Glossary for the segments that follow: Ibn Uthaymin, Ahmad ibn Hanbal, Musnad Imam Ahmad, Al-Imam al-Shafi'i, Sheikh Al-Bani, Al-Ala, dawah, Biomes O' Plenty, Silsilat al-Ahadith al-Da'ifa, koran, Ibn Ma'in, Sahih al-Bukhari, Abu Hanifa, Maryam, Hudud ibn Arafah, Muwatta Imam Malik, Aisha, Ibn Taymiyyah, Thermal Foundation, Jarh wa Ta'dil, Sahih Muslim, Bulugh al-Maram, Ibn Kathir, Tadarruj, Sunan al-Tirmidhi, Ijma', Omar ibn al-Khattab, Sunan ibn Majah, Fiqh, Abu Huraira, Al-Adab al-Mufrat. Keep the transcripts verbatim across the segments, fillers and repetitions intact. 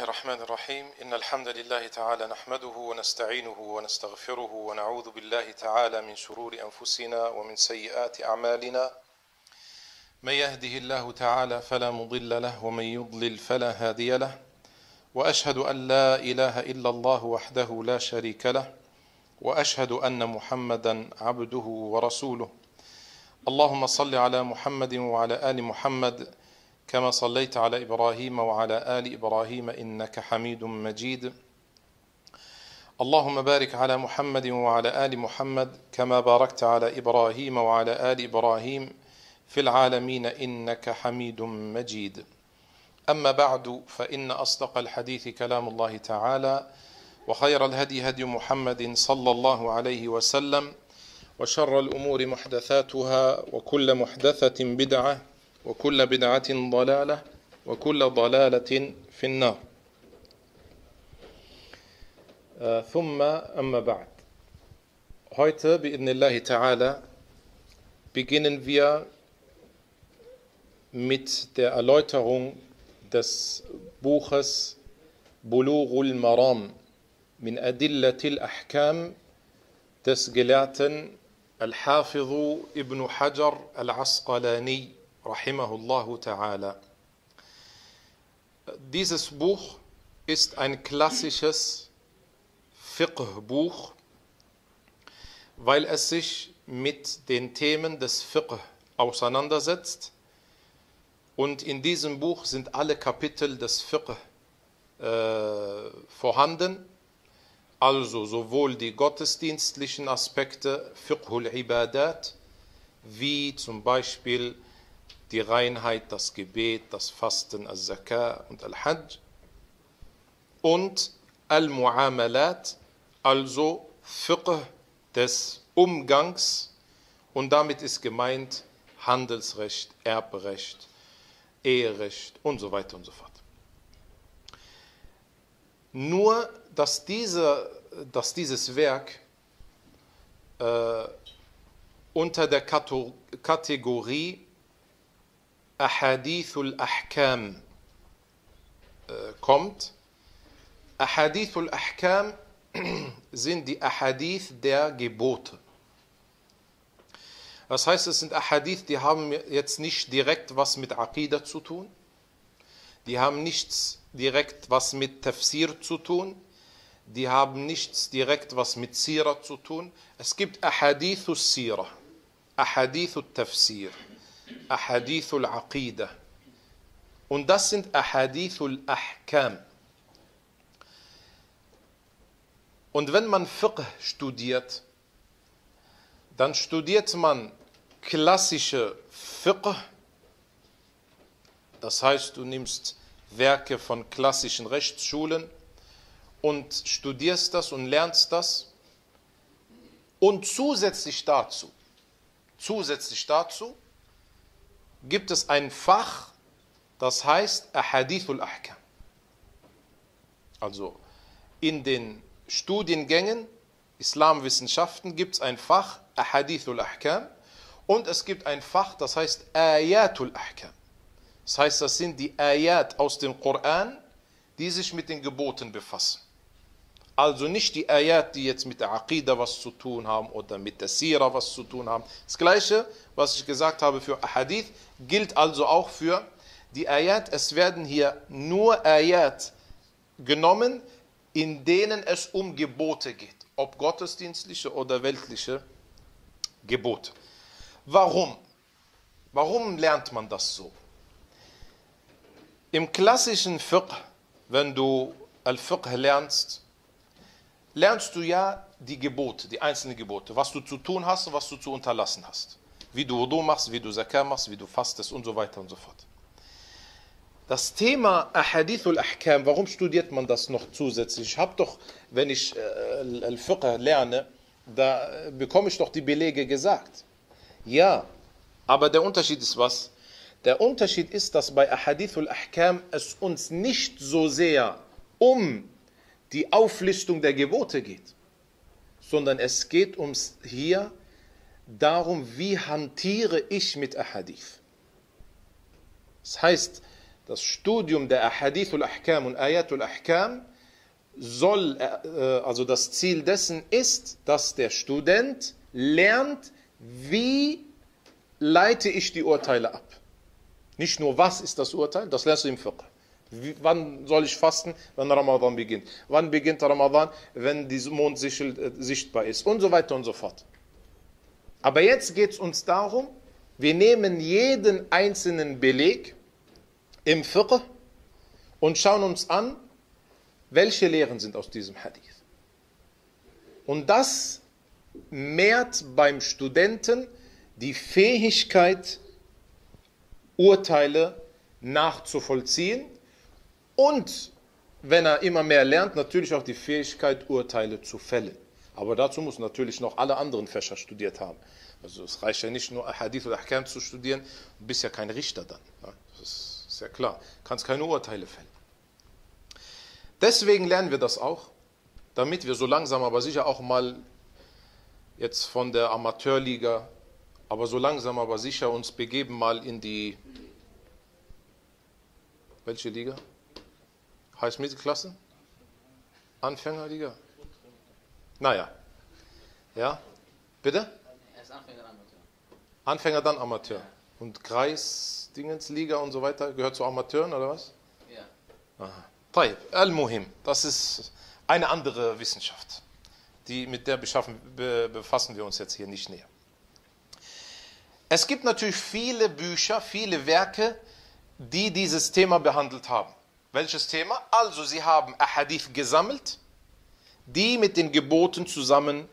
الرحمن الرحيم إن الحمد لله تعالى نحمده ونستعينه ونستغفره ونعوذ بالله تعالى من شرور أنفسنا ومن سيئات أعمالنا من يهده الله تعالى فلا مضل له ومن يضلل فلا هادي له وأشهد أن لا إله إلا الله وحده لا شريك له وأشهد أن محمدا عبده ورسوله اللهم صل على محمد وعلى آل محمد كما صليت على إبراهيم وعلى آل إبراهيم إنك حميد مجيد اللهم بارك على محمد وعلى آل محمد كما باركت على إبراهيم وعلى آل إبراهيم في العالمين إنك حميد مجيد أما بعد فإن أصدق الحديث كلام الله تعالى وخير الهدي هدي محمد صلى الله عليه وسلم وشر الأمور محدثاتها وكل محدثة بدعة وكل بدعة ضلالة وكل ضلالة في النار ثم أما بعد. Heute bi'idnillahi ta'ala beginnen wir mit der Erläuterung des Buches Bulugh al-Maram min Adillatil Ahkam des Gelehrten Al-Hafiru ibn Hadjar al-Asqalani rahimahullahu ta'ala. Dieses Buch ist ein klassisches Fiqh-Buch, weil es sich mit den Themen des Fiqh auseinandersetzt. Und in diesem Buch sind alle Kapitel des Fiqh äh, vorhanden, also sowohl die gottesdienstlichen Aspekte, Fiqhul Ibadat, wie zum Beispiel die Reinheit, das Gebet, das Fasten, Al-Zakah und Al-Hajj, und Al-Mu'amalat, also Fiqh des Umgangs, und damit ist gemeint Handelsrecht, Erbrecht, Eherecht und so weiter und so fort. Nur, dass, diese, dass dieses Werk äh, unter der Kategorie Ahadithul Ahkam äh, kommt. Ahadithul Ahkam sind die Ahadith der Gebote. Das heißt, es sind Ahadith, die haben jetzt nicht direkt was mit Aqidah zu tun. Die haben nichts direkt was mit Tafsir zu tun. Die haben nichts direkt was mit Sira zu tun. Es gibt Ahadithul Sira, Ahadithul Tafsir, Ahadithul Aqidah. Und das sind Ahadithul Ahkam. Und wenn man Fiqh studiert, dann studiert man klassische Fiqh. Das heißt, du nimmst Werke von klassischen Rechtsschulen und studierst das und lernst das. Und zusätzlich dazu, zusätzlich dazu, gibt es ein Fach, das heißt Ahadithul Ahkam. Also in den Studiengängen Islamwissenschaften gibt es ein Fach Ahadithul Ahkam und es gibt ein Fach, das heißt Ayatul Ahkam. Das heißt, das sind die Ayat aus dem Koran, die sich mit den Geboten befassen. Also nicht die Ayat, die jetzt mit der Aqidah was zu tun haben oder mit der Sira was zu tun haben. Das Gleiche, was ich gesagt habe für Ahadith, gilt also auch für die Ayat. Es werden hier nur Ayat genommen, in denen es um Gebote geht, ob gottesdienstliche oder weltliche Gebote. Warum? Warum lernt man das so? Im klassischen Fiqh, wenn du Al-Fiqh lernst, lernst du ja die Gebote, die einzelnen Gebote, was du zu tun hast und was du zu unterlassen hast. Wie du Wudu machst, wie du Zakah machst, wie du fastest und so weiter und so fort. Das Thema Ahadithul Ahkam, warum studiert man das noch zusätzlich? Ich habe doch, wenn ich äh, Al-Fiqh lerne, da bekomme ich doch die Belege gesagt. Ja, aber der Unterschied ist was? Der Unterschied ist, dass bei Ahadithul Ahkam es uns nicht so sehr um die Auflistung der Gebote geht, sondern es geht ums hier darum, wie hantiere ich mit Ahadith. Das heißt, Das Studium der Ahadith al-Ahkam und Ayat al-Ahkam soll, also das Ziel dessen ist, dass der Student lernt, wie leite ich die Urteile ab. Nicht nur, was ist das Urteil, das lernst du im Fiqh. Wie, wann soll ich fasten, wenn Ramadan beginnt? Wann beginnt Ramadan, wenn die Mondsichel äh, sichtbar ist? Und so weiter und so fort. Aber jetzt geht es uns darum, wir nehmen jeden einzelnen Beleg im Fiqh und schauen uns an, welche Lehren sind aus diesem Hadith. Und das mehrt beim Studenten die Fähigkeit, Urteile nachzuvollziehen. Und wenn er immer mehr lernt, natürlich auch die Fähigkeit, Urteile zu fällen. Aber dazu muss natürlich noch alle anderen Fächer studiert haben. Also es reicht ja nicht nur Hadith oder Ahkam zu studieren, du bist ja kein Richter dann. Das ist ja klar, du kannst keine Urteile fällen. Deswegen lernen wir das auch, damit wir so langsam aber sicher auch mal jetzt von der Amateurliga, aber so langsam aber sicher uns begeben mal in die, welche Liga? Heißt Mittelklasse? Anfängerliga? Naja. Ja? Bitte? Erst Anfänger, dann Amateur. Anfänger, dann Amateur. Und Kreis, Dingensliga und so weiter gehört zu Amateuren, oder was? Ja. Aha. Taib, al-Muhim. Das ist eine andere Wissenschaft. Die, mit der beschaffen, be, befassen wir uns jetzt hier nicht näher. Es gibt natürlich viele Bücher, viele Werke, die dieses Thema behandelt haben. Welches Thema? Also sie haben Ahadith gesammelt, die mit den Geboten zusammen,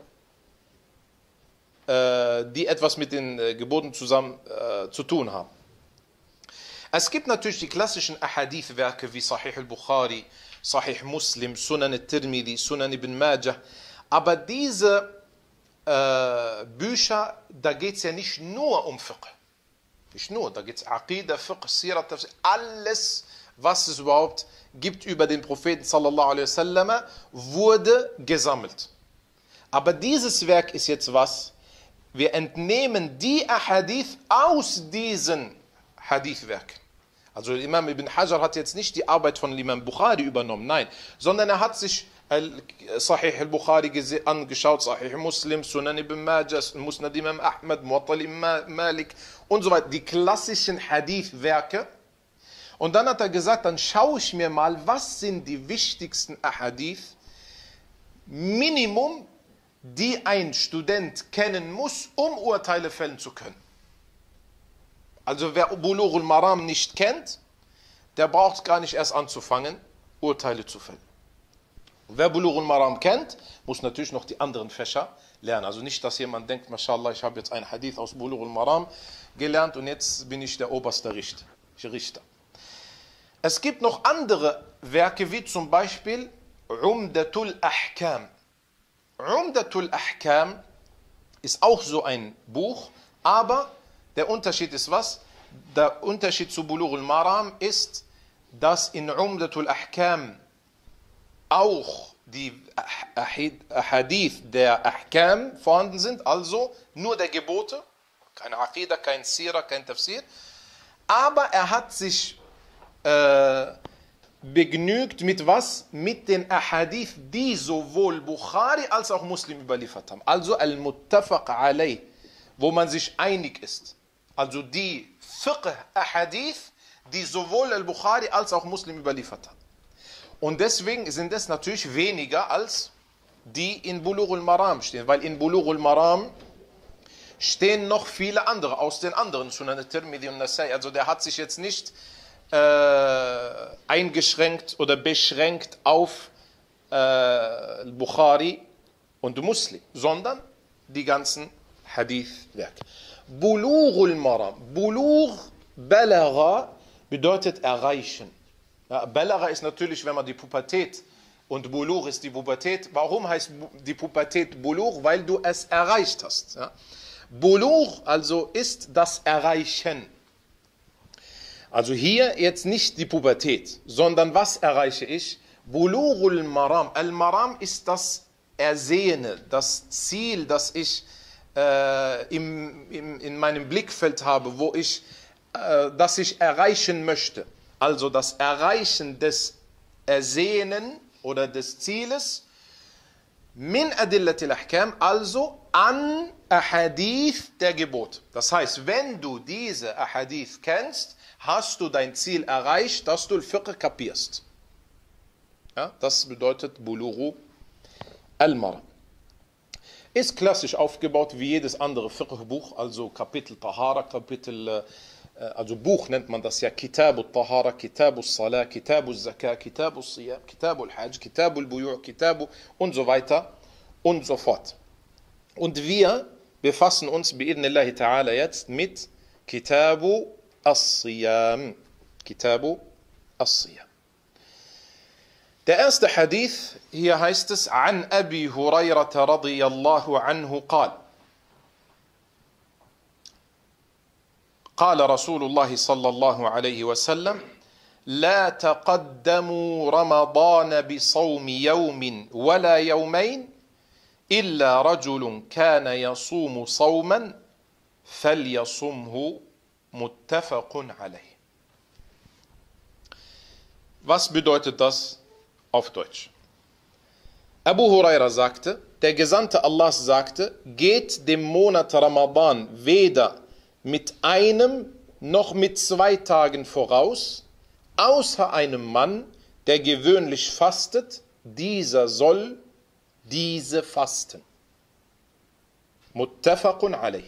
äh, die etwas mit den äh, Geboten zusammen äh, zu tun haben. Es gibt natürlich die klassischen Ahadith-Werke wie Sahih al-Bukhari, Sahih Muslim, Sunan al-Tirmidhi, Sunan ibn Majah. Aber diese äh, Bücher, da geht es ja nicht nur um Fiqh. Nicht nur, da geht es Aqidah, Fiqh, Sirat, Tafsir, alles, was es überhaupt gibt über den Propheten sallallahu alaihi wasallam, wurde gesammelt. Aber dieses Werk ist jetzt was? Wir entnehmen die Ahadith aus diesen Hadith-Werken. Also Imam Ibn Hajar hat jetzt nicht die Arbeit von Imam Bukhari übernommen, nein, sondern er hat sich Sahih al-Bukhari angeschaut, Sahih Muslim, Sunan ibn Majah, Musnad Imam Ahmad, Muwatta Imam Malik und so weiter. Die klassischen Hadith-Werke. Und dann hat er gesagt, dann schaue ich mir mal, was sind die wichtigsten Ahadith, Minimum, die ein Student kennen muss, um Urteile fällen zu können. Also wer Bulugh al-Maram nicht kennt, der braucht gar nicht erst anzufangen, Urteile zu fällen. Und wer Bulugh al-Maram kennt, muss natürlich noch die anderen Fächer lernen. Also nicht, dass jemand denkt, Mashallah, ich habe jetzt einen Hadith aus Bulugh al-Maram gelernt und jetzt bin ich der oberste Richter. Es gibt noch andere Werke, wie zum Beispiel Umdatul Ahkam. Umdatul Ahkam ist auch so ein Buch, aber der Unterschied ist was? Der Unterschied zu Bulugh al-Maram ist, dass in Umdatul Ahkam auch die Ahadith der Ahkam vorhanden sind, also nur der Gebote, keine Aqidah, kein Sira, kein Tafsir, aber er hat sich begnügt mit was? Mit den Ahadith, die sowohl Bukhari als auch Muslim überliefert haben. Also Al-Muttafaq alay, wo man sich einig ist. Also die Fiqh-Ahadith, die sowohl Al-Bukhari als auch Muslim überliefert haben. Und deswegen sind es natürlich weniger als die in Bulugh al-Maram stehen. Weil in Bulugh al-Maram stehen noch viele andere aus den anderen Sunan al-Tirmidhi und Nasai. Also der hat sich jetzt nicht Äh, eingeschränkt oder beschränkt auf äh, Bukhari und Muslim, sondern die ganzen Hadith-Werke. Bulugh al-Maram. Bulugh, Balagha bedeutet erreichen. Ja, Balagha ist natürlich, wenn man die Pubertät, und Bulugh ist die Pubertät. Warum heißt die Pubertät Bulugh? Weil du es erreicht hast. Ja. Bulugh also ist das Erreichen. Also hier jetzt nicht die Pubertät, sondern was erreiche ich? Bulugh al-Maram. Al-Maram ist das Ersehene, das Ziel, das ich äh, im, im, in meinem Blickfeld habe, wo ich, äh, das ich erreichen möchte. also das Erreichen des Ersehnen oder des Zieles, min adillatil ahkam, also an Ahadith der Gebot. Das heißt, wenn du diese Ahadith kennst, hast du dein Ziel erreicht, dass du al-Fiqh kapierst. Ja, das bedeutet Bulugh al-Maram. Ist klassisch aufgebaut wie jedes andere Fiqh-Buch, also Kapitel Tahara, Kapitel, also Buch nennt man das ja, Kitab al-Tahara, Kitab al-Salah, Kitab al-Zakah, Kitab al-Siyam, Kitab al-Hajj, Kitab al-Buyu', Kitab und so weiter und so fort. Und wir befassen uns bi'idhnillahi ta'ala jetzt mit Kitab al-Siyam. Kitab al-Siyam. Der erste Hadith, hier heißt es, an Abi Huraira radiyallahu anhu qal. Qala Rasulullahi sallallahu alayhi wa sallam, la taqaddamu Ramadana bisawmi yawmin wala yawmayn, illa rajulun kana yasumu sawman, falyasumhu muttafaqun alayhi. Was bedeutet das auf Deutsch? Abu Huraira sagte, der Gesandte Allahs sagte, geht dem Monat Ramadan weder mit einem noch mit zwei Tagen voraus, außer einem Mann, der gewöhnlich fastet, dieser soll diese fasten. Muttafaqun alayh.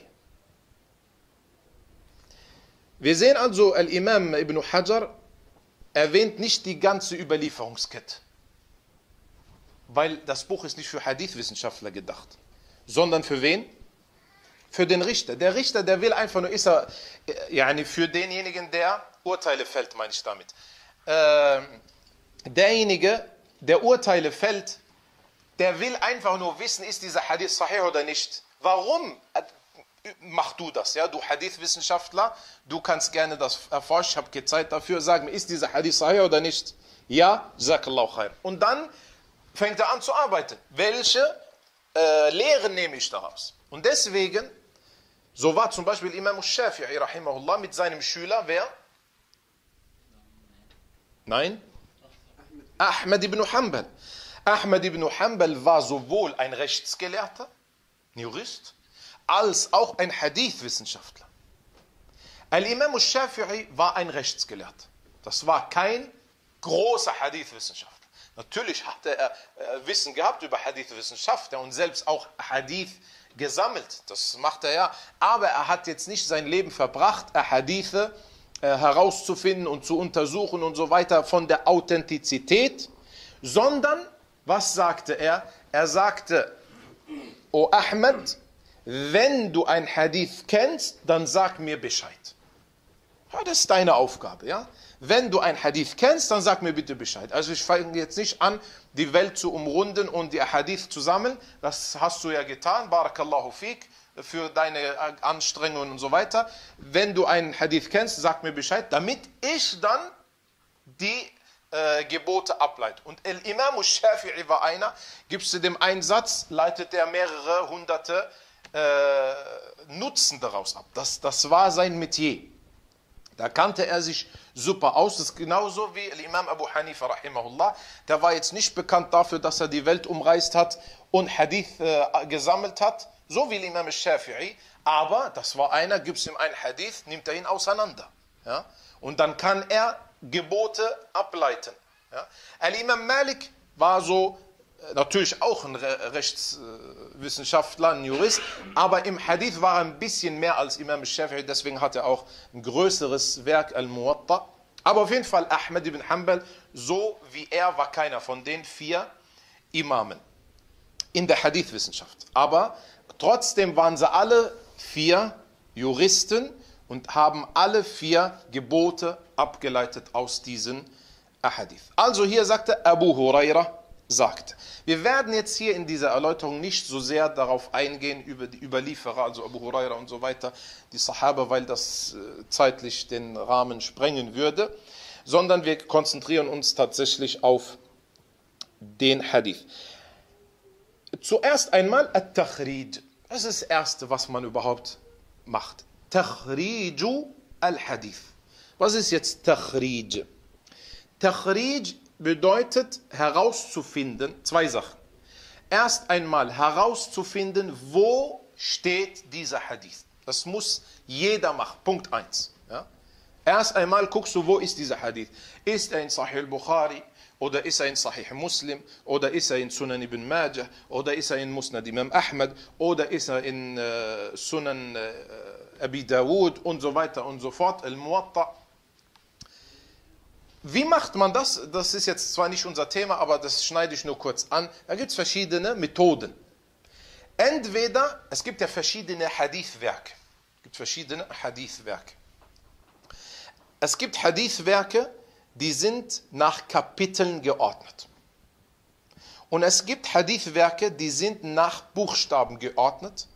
Wir sehen also, Al-Imam ibn Hajar erwähnt nicht die ganze Überlieferungskette, weil das Buch ist nicht für Hadith-Wissenschaftler gedacht, sondern für wen? Für den Richter. Der Richter, der will einfach nur, ist er, yani für denjenigen, der Urteile fällt, meine ich damit. Ähm, derjenige, der Urteile fällt, der will einfach nur wissen, ist dieser Hadith sahih oder nicht. Warum machst du das? Ja? Du Hadith-Wissenschaftler, du kannst gerne das erforschen, ich habe keine Zeit dafür, sag mir, ist dieser Hadith sahih oder nicht? Ja, jazakallahu khair. Und dann fängt er an zu arbeiten. Welche äh, Lehren nehme ich daraus? Und deswegen, so war zum Beispiel Imam al-Shafi'i rahimahullah mit seinem Schüler, wer? Nein? Ahmad ibn Hanbal. Ahmad ibn Hanbal war sowohl ein Rechtsgelehrter, ein Jurist, als auch ein Hadith-Wissenschaftler. Al-Imam al-Shafi'i war ein Rechtsgelehrter. Das war kein großer Hadith-Wissenschaftler. Natürlich hatte er Wissen gehabt über Hadith-Wissenschaft und selbst auch Hadith gesammelt. Das macht er ja. Aber er hat jetzt nicht sein Leben verbracht, Hadithe herauszufinden und zu untersuchen und so weiter von der Authentizität. Sondern, was sagte er? Er sagte, O Ahmed, wenn du ein Hadith kennst, dann sag mir Bescheid. Ja, das ist deine Aufgabe, ja. Wenn du ein Hadith kennst, dann sag mir bitte Bescheid. Also ich fange jetzt nicht an, die Welt zu umrunden und die Hadith zu sammeln. Das hast du ja getan, barakallahu fiqh, für deine Anstrengungen und so weiter. Wenn du einen Hadith kennst, sag mir Bescheid, damit ich dann die äh, Gebote ableite. Und Imam al-Shafi'i war einer, gibst du dem einen Satz, leitet er mehrere hunderte äh, Nutzen daraus ab. Das, das war sein Metier. Da kannte er sich super aus. Das ist genauso wie Al-Imam Abu Hanifa, rahimahullah. Der war jetzt nicht bekannt dafür, dass er die Welt umreist hat und Hadith äh, gesammelt hat, so wie Imam al-Shafi'i. Aber das war einer, gibt es ihm einen Hadith, nimmt er ihn auseinander. Ja? Und dann kann er Gebote ableiten. Ja? Al-Imam Malik war so, natürlich auch ein Re Rechtswissenschaftler, ein Jurist, aber im Hadith war er ein bisschen mehr als Imam al-Shafi'i, deswegen hat er auch ein größeres Werk, Al-Muwatta. Aber auf jeden Fall, Ahmad ibn Hanbal, so wie er, war keiner von den vier Imamen in der Hadith-Wissenschaft. Aber trotzdem waren sie alle vier Juristen und haben alle vier Gebote abgeleitet aus diesen Ahadith. Also hier sagte Abu Huraira, sagt. Wir werden jetzt hier in dieser Erläuterung nicht so sehr darauf eingehen, über die Überlieferer, also Abu Huraira und so weiter, die Sahaba, weil das zeitlich den Rahmen sprengen würde, sondern wir konzentrieren uns tatsächlich auf den Hadith. Zuerst einmal At-Takhrid. Das ist das Erste, was man überhaupt macht. Takhriju al-Hadith. Was ist jetzt Takhrij? Takhrij bedeutet herauszufinden, zwei Sachen. Erst einmal herauszufinden, wo steht dieser Hadith. Das muss jeder machen. Punkt eins. Ja? Erst einmal guckst du, wo ist dieser Hadith. Ist er in Sahih al-Bukhari oder ist er in Sahih Muslim oder ist er in Sunan ibn Majah oder ist er in Musnad Imam Ahmad oder ist er in äh, Sunan äh, Abi Dawud und so weiter und so fort, Al-Muwatta. Wie macht man das? Das ist jetzt zwar nicht unser Thema, aber das schneide ich nur kurz an. Da gibt es verschiedene Methoden. Entweder, es gibt ja verschiedene Hadith-Werke. Es gibt verschiedene Hadith-Werke. Es gibt Hadith-Werke, die sind nach Kapiteln geordnet. Und es gibt Hadith-Werke, die sind nach Buchstaben geordnet.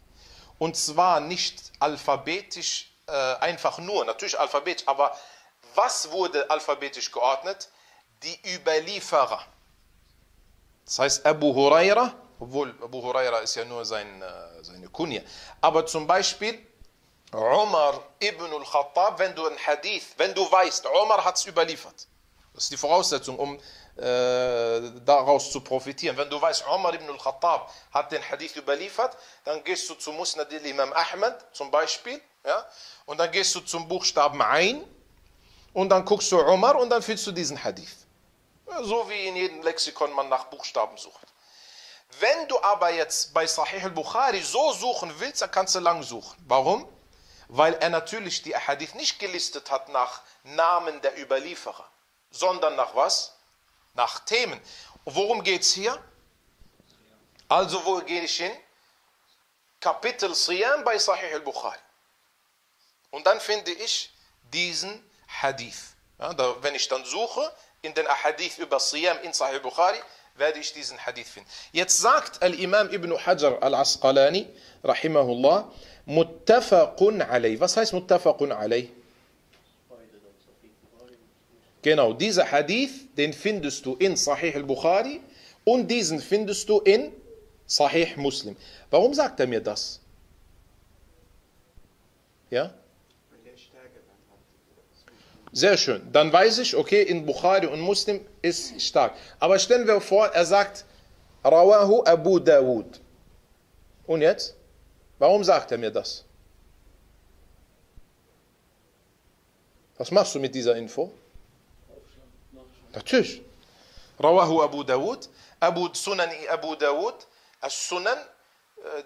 Und zwar nicht alphabetisch, äh, einfach nur, natürlich alphabetisch, aber was wurde alphabetisch geordnet? Die Überlieferer. Das heißt, Abu Huraira, obwohl Abu Huraira ist ja nur sein, seine Kunja, aber zum Beispiel Omar ibn al-Khattab, wenn du ein Hadith, wenn du weißt, Omar hat es überliefert. Das ist die Voraussetzung, um äh, daraus zu profitieren. Wenn du weißt, Omar ibn al-Khattab hat den Hadith überliefert, dann gehst du zu Musnad Imam Ahmad zum Beispiel, ja, und dann gehst du zum Buchstaben Ain, und dann guckst du Umar und dann findest du diesen Hadith. So wie in jedem Lexikon man nach Buchstaben sucht. Wenn du aber jetzt bei Sahih al-Bukhari so suchen willst, dann kannst du lang suchen. Warum? Weil er natürlich die Hadith nicht gelistet hat nach Namen der Überlieferer, sondern nach was? Nach Themen. Und worum geht es hier? Also wo gehe ich hin? Kapitel Siyam bei Sahih al-Bukhari. Und dann finde ich diesen Hadith. Ja, da, wenn ich dann suche, in den Ahadith über Siyam in Sahih Bukhari, werde ich diesen Hadith finden. Jetzt sagt Al-Imam ibn Hajar al-Asqalani, rahimahullah, muttafaqun alayh. Was heißt muttafaqun alayh? Genau, dieser Hadith, den findest du in Sahih al-Bukhari und diesen findest du in Sahih Muslim. Warum sagt er mir das? Ja? Sehr schön. Dann weiß ich, okay, in Bukhari und Muslim ist stark. Aber stellen wir vor, er sagt, Rawahu Abu Dawud. Und jetzt? Warum sagt er mir das? Was machst du mit dieser Info? Natürlich. Rawahu Abu Dawud, Abu Sunan Abu Dawud, As-Sunan,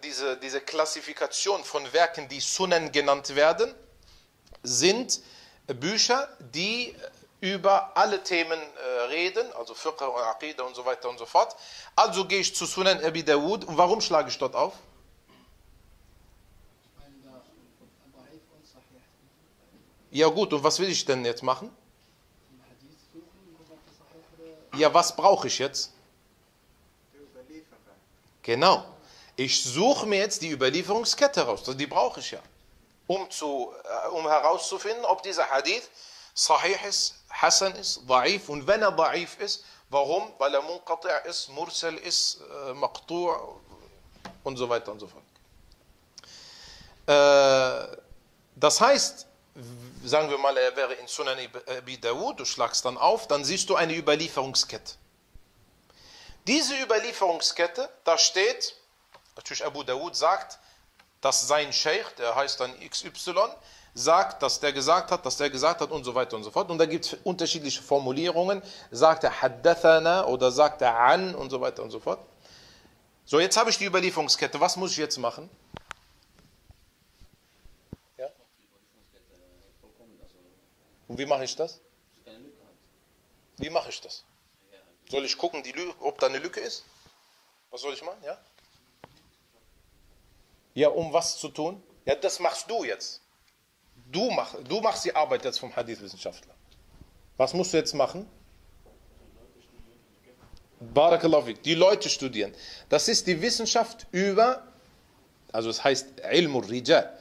diese, diese Klassifikation von Werken, die Sunan genannt werden, sind Bücher, die über alle Themen äh, reden, also Fiqh und Aqidah und so weiter und so fort. Also gehe ich zu Sunan Abi Dawud. Und warum schlage ich dort auf? Ja gut, und was will ich denn jetzt machen? Ja, was brauche ich jetzt? Genau. Ich suche mir jetzt die Überlieferungskette raus. Die brauche ich ja. Um, zu, um herauszufinden, ob dieser Hadith sahih ist, hasan ist, da'if. Und wenn er da'if ist, warum? Weil er munqati' ist, mursal ist, äh, maqtu' und so weiter und so fort. Äh, das heißt, sagen wir mal, er wäre in Sunan Abi Dawud, du schlagst dann auf, dann siehst du eine Überlieferungskette. Diese Überlieferungskette, da steht, natürlich Abu Dawud sagt, dass sein Scheich, der heißt dann X Y, sagt, dass der gesagt hat, dass der gesagt hat und so weiter und so fort. Und da gibt es unterschiedliche Formulierungen. Sagt er Haddathana oder sagt er An und so weiter und so fort. So, jetzt habe ich die Überlieferungskette. Was muss ich jetzt machen? Ja? Und wie mache ich das? Wie mache ich das? Soll ich gucken, die Lücke, ob da eine Lücke ist? Was soll ich machen? Ja? Ja, um was zu tun? Ja, das machst du jetzt. Du, mach, du machst die Arbeit jetzt vom Hadith-Wissenschaftler. Was musst du jetzt machen? Barakallahu fik. Die Leute studieren. Das ist die Wissenschaft über, also es heißt Ilmul Rijal,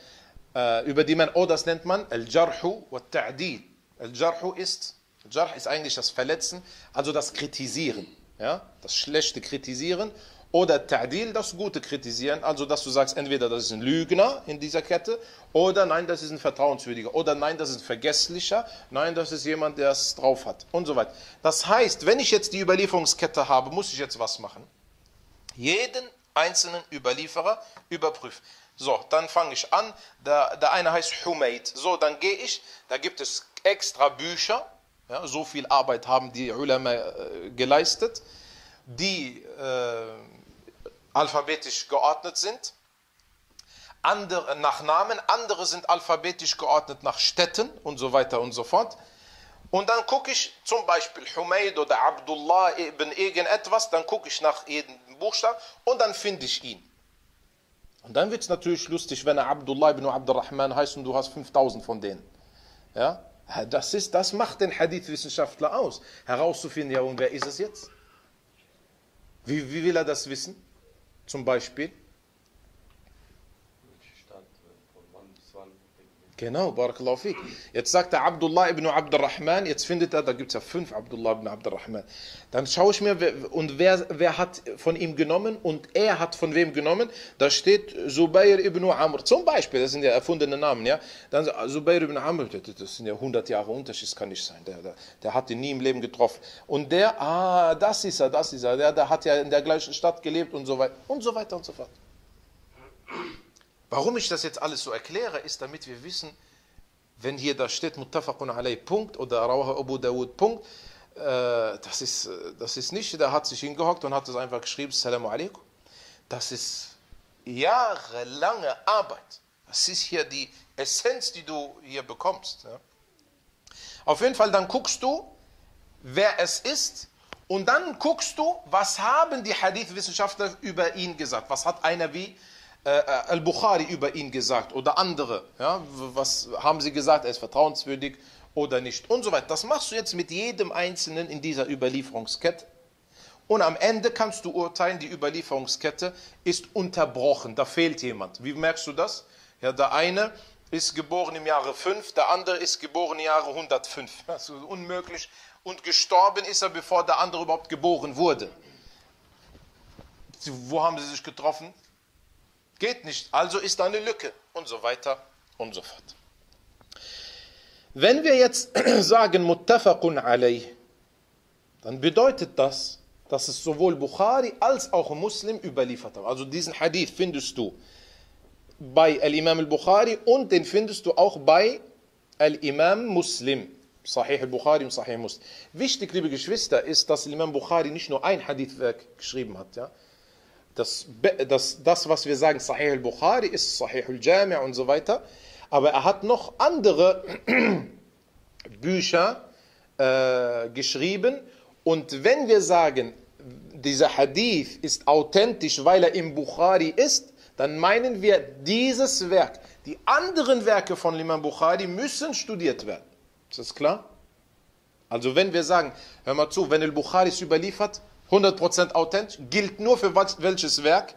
über die man, oh, das nennt man Al-Jarhu wa Ta'dil. Al-Jarhu ist, Al-Jarh ist eigentlich das Verletzen, also das Kritisieren. Ja? Das schlechte Kritisieren. Oder Ta'dil, das Gute kritisieren, also dass du sagst, entweder das ist ein Lügner in dieser Kette, oder nein, das ist ein Vertrauenswürdiger, oder nein, das ist ein Vergesslicher, nein, das ist jemand, der es drauf hat und so weiter. Das heißt, wenn ich jetzt die Überlieferungskette habe, muss ich jetzt was machen? Jeden einzelnen Überlieferer überprüfen. So, dann fange ich an, der, der eine heißt Humayd. So, dann gehe ich, da gibt es extra Bücher, ja, so viel Arbeit haben die Ulama äh, geleistet, die äh, alphabetisch geordnet sind, andere nach Namen, andere sind alphabetisch geordnet nach Städten und so weiter und so fort. Und dann gucke ich zum Beispiel Humayd oder Abdullah ibn irgendetwas, dann gucke ich nach jedem Buchstaben und dann finde ich ihn. Und dann wird es natürlich lustig, wenn er Abdullah ibn Abdurrahman heißt und du hast fünftausend von denen. Ja? Das, ist, das macht den Hadith-Wissenschaftler aus, herauszufinden, ja, und wer ist es jetzt? Wie, wie will er das wissen? Zum Beispiel? Genau, Barakallahu Fik. Jetzt sagt er Abdullah ibn Abdurrahman, jetzt findet er, da gibt es ja fünf Abdullah ibn Abdurrahman. Dann schaue ich mir, wer, und wer, wer hat von ihm genommen und er hat von wem genommen? Da steht Zubair ibn Amr, zum Beispiel, das sind ja erfundene Namen, ja. Dann Zubair ibn Amr, das sind ja hundert Jahre Unterschied, das kann nicht sein, der, der, der hat ihn nie im Leben getroffen. Und der, ah, das ist er, das ist er, der, der hat ja in der gleichen Stadt gelebt und so weiter und so weiter und so fort. Warum ich das jetzt alles so erkläre, ist, damit wir wissen, wenn hier da steht, Muttafaqun alay, Punkt, oder Rawahu Abu Dawud, Punkt, äh, das, ist, das ist nicht, der hat sich hingehockt und hat es einfach geschrieben, Salamu alaikum. Das ist jahrelange Arbeit. Das ist hier die Essenz, die du hier bekommst. Ja. Auf jeden Fall, dann guckst du, wer es ist, und dann guckst du, was haben die Hadith-Wissenschaftler über ihn gesagt. Was hat einer wie Al-Bukhari über ihn gesagt oder andere, ja, was haben sie gesagt, er ist vertrauenswürdig oder nicht und so weiter. Das machst du jetzt mit jedem Einzelnen in dieser Überlieferungskette und am Ende kannst du urteilen, die Überlieferungskette ist unterbrochen, da fehlt jemand. Wie merkst du das? Ja, der eine ist geboren im Jahre fünf, der andere ist geboren im Jahre hundertfünf, das ist unmöglich, und gestorben ist er, bevor der andere überhaupt geboren wurde. Wo haben sie sich getroffen? Geht nicht, also ist da eine Lücke und so weiter und so fort. Wenn wir jetzt sagen, Muttafaqun alayh, dann bedeutet das, dass es sowohl Bukhari als auch Muslim überliefert haben. Also diesen Hadith findest du bei Al-Imam al-Bukhari und den findest du auch bei Al-Imam Muslim. Sahih al-Bukhari und Sahih Muslim. Wichtig, liebe Geschwister, ist, dass Imam Bukhari nicht nur ein Hadithwerk geschrieben hat, ja. Das, das, das, was wir sagen, Sahih al-Bukhari ist Sahih al-Jami' und so weiter. Aber er hat noch andere Bücher äh, geschrieben. Und wenn wir sagen, dieser Hadith ist authentisch, weil er im Bukhari ist, dann meinen wir dieses Werk. Die anderen Werke von Imam Bukhari müssen studiert werden. Ist das klar? Also wenn wir sagen, hör mal zu, wenn al-Bukhari es überliefert, hundert Prozent authentisch, gilt nur für welches Werk?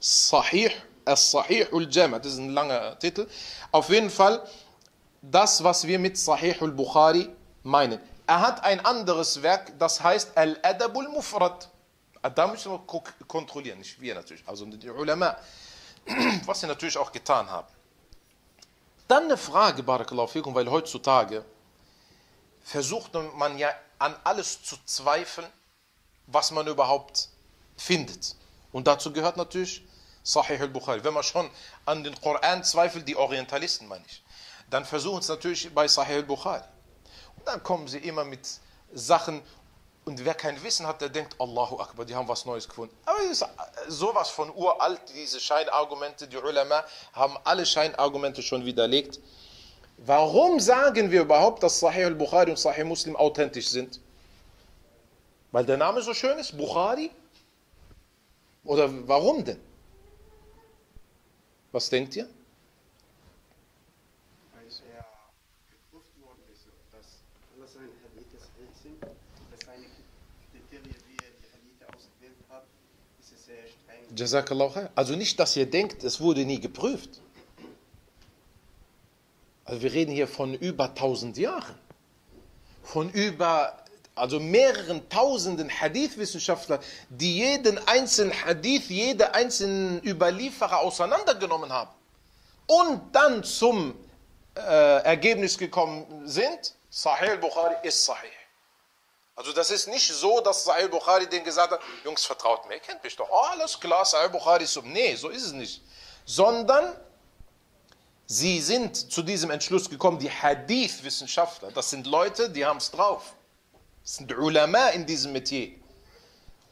Sahih, As-Sahih al-Jami', das ist ein langer Titel. Auf jeden Fall, das, was wir mit Sahih al-Bukhari meinen. Er hat ein anderes Werk, das heißt Al-Adab al-Mufrat. Da müssen wir kontrollieren, nicht wir natürlich, also die Ulama, was sie natürlich auch getan haben. Dann eine Frage, Barakallahu Fikum, weil heutzutage versucht man ja an alles zu zweifeln, was man überhaupt findet. Und dazu gehört natürlich Sahih al-Bukhari. Wenn man schon an den Koran zweifelt, die Orientalisten meine ich, dann versuchen es natürlich bei Sahih al-Bukhari. Und dann kommen sie immer mit Sachen, und wer kein Wissen hat, der denkt, Allahu Akbar, die haben was Neues gefunden. Aber es ist sowas von uralt, diese Scheinargumente, die Ulama haben alle Scheinargumente schon widerlegt. Warum sagen wir überhaupt, dass Sahih al-Bukhari und Sahih Muslim authentisch sind? Weil der Name so schön ist, Bukhari? Oder warum denn? Was denkt ihr? Weil er geprüft worden ist, dass alle seine Hadithe sahih sind, dass seine Kriterien, wie er die Hadithe ausgewählt hat, ist es sehr streng. Jazakallahu khair. Also nicht, dass ihr denkt, es wurde nie geprüft. Also wir reden hier von über tausend Jahren. Von über also mehreren tausenden Hadith-Wissenschaftler, die jeden einzelnen Hadith, jede einzelnen Überlieferer auseinandergenommen haben und dann zum äh, Ergebnis gekommen sind, Sahih al-Bukhari ist Sahih. Also das ist nicht so, dass Sahih al-Bukhari denen gesagt hat, Jungs, vertraut mir, ihr kennt mich doch, oh, alles klar, Sahih al-Bukhari ist so. Nee, so ist es nicht. Sondern sie sind zu diesem Entschluss gekommen, die Hadith-Wissenschaftler, das sind Leute, die haben es drauf. Das sind Ulama in diesem Metier.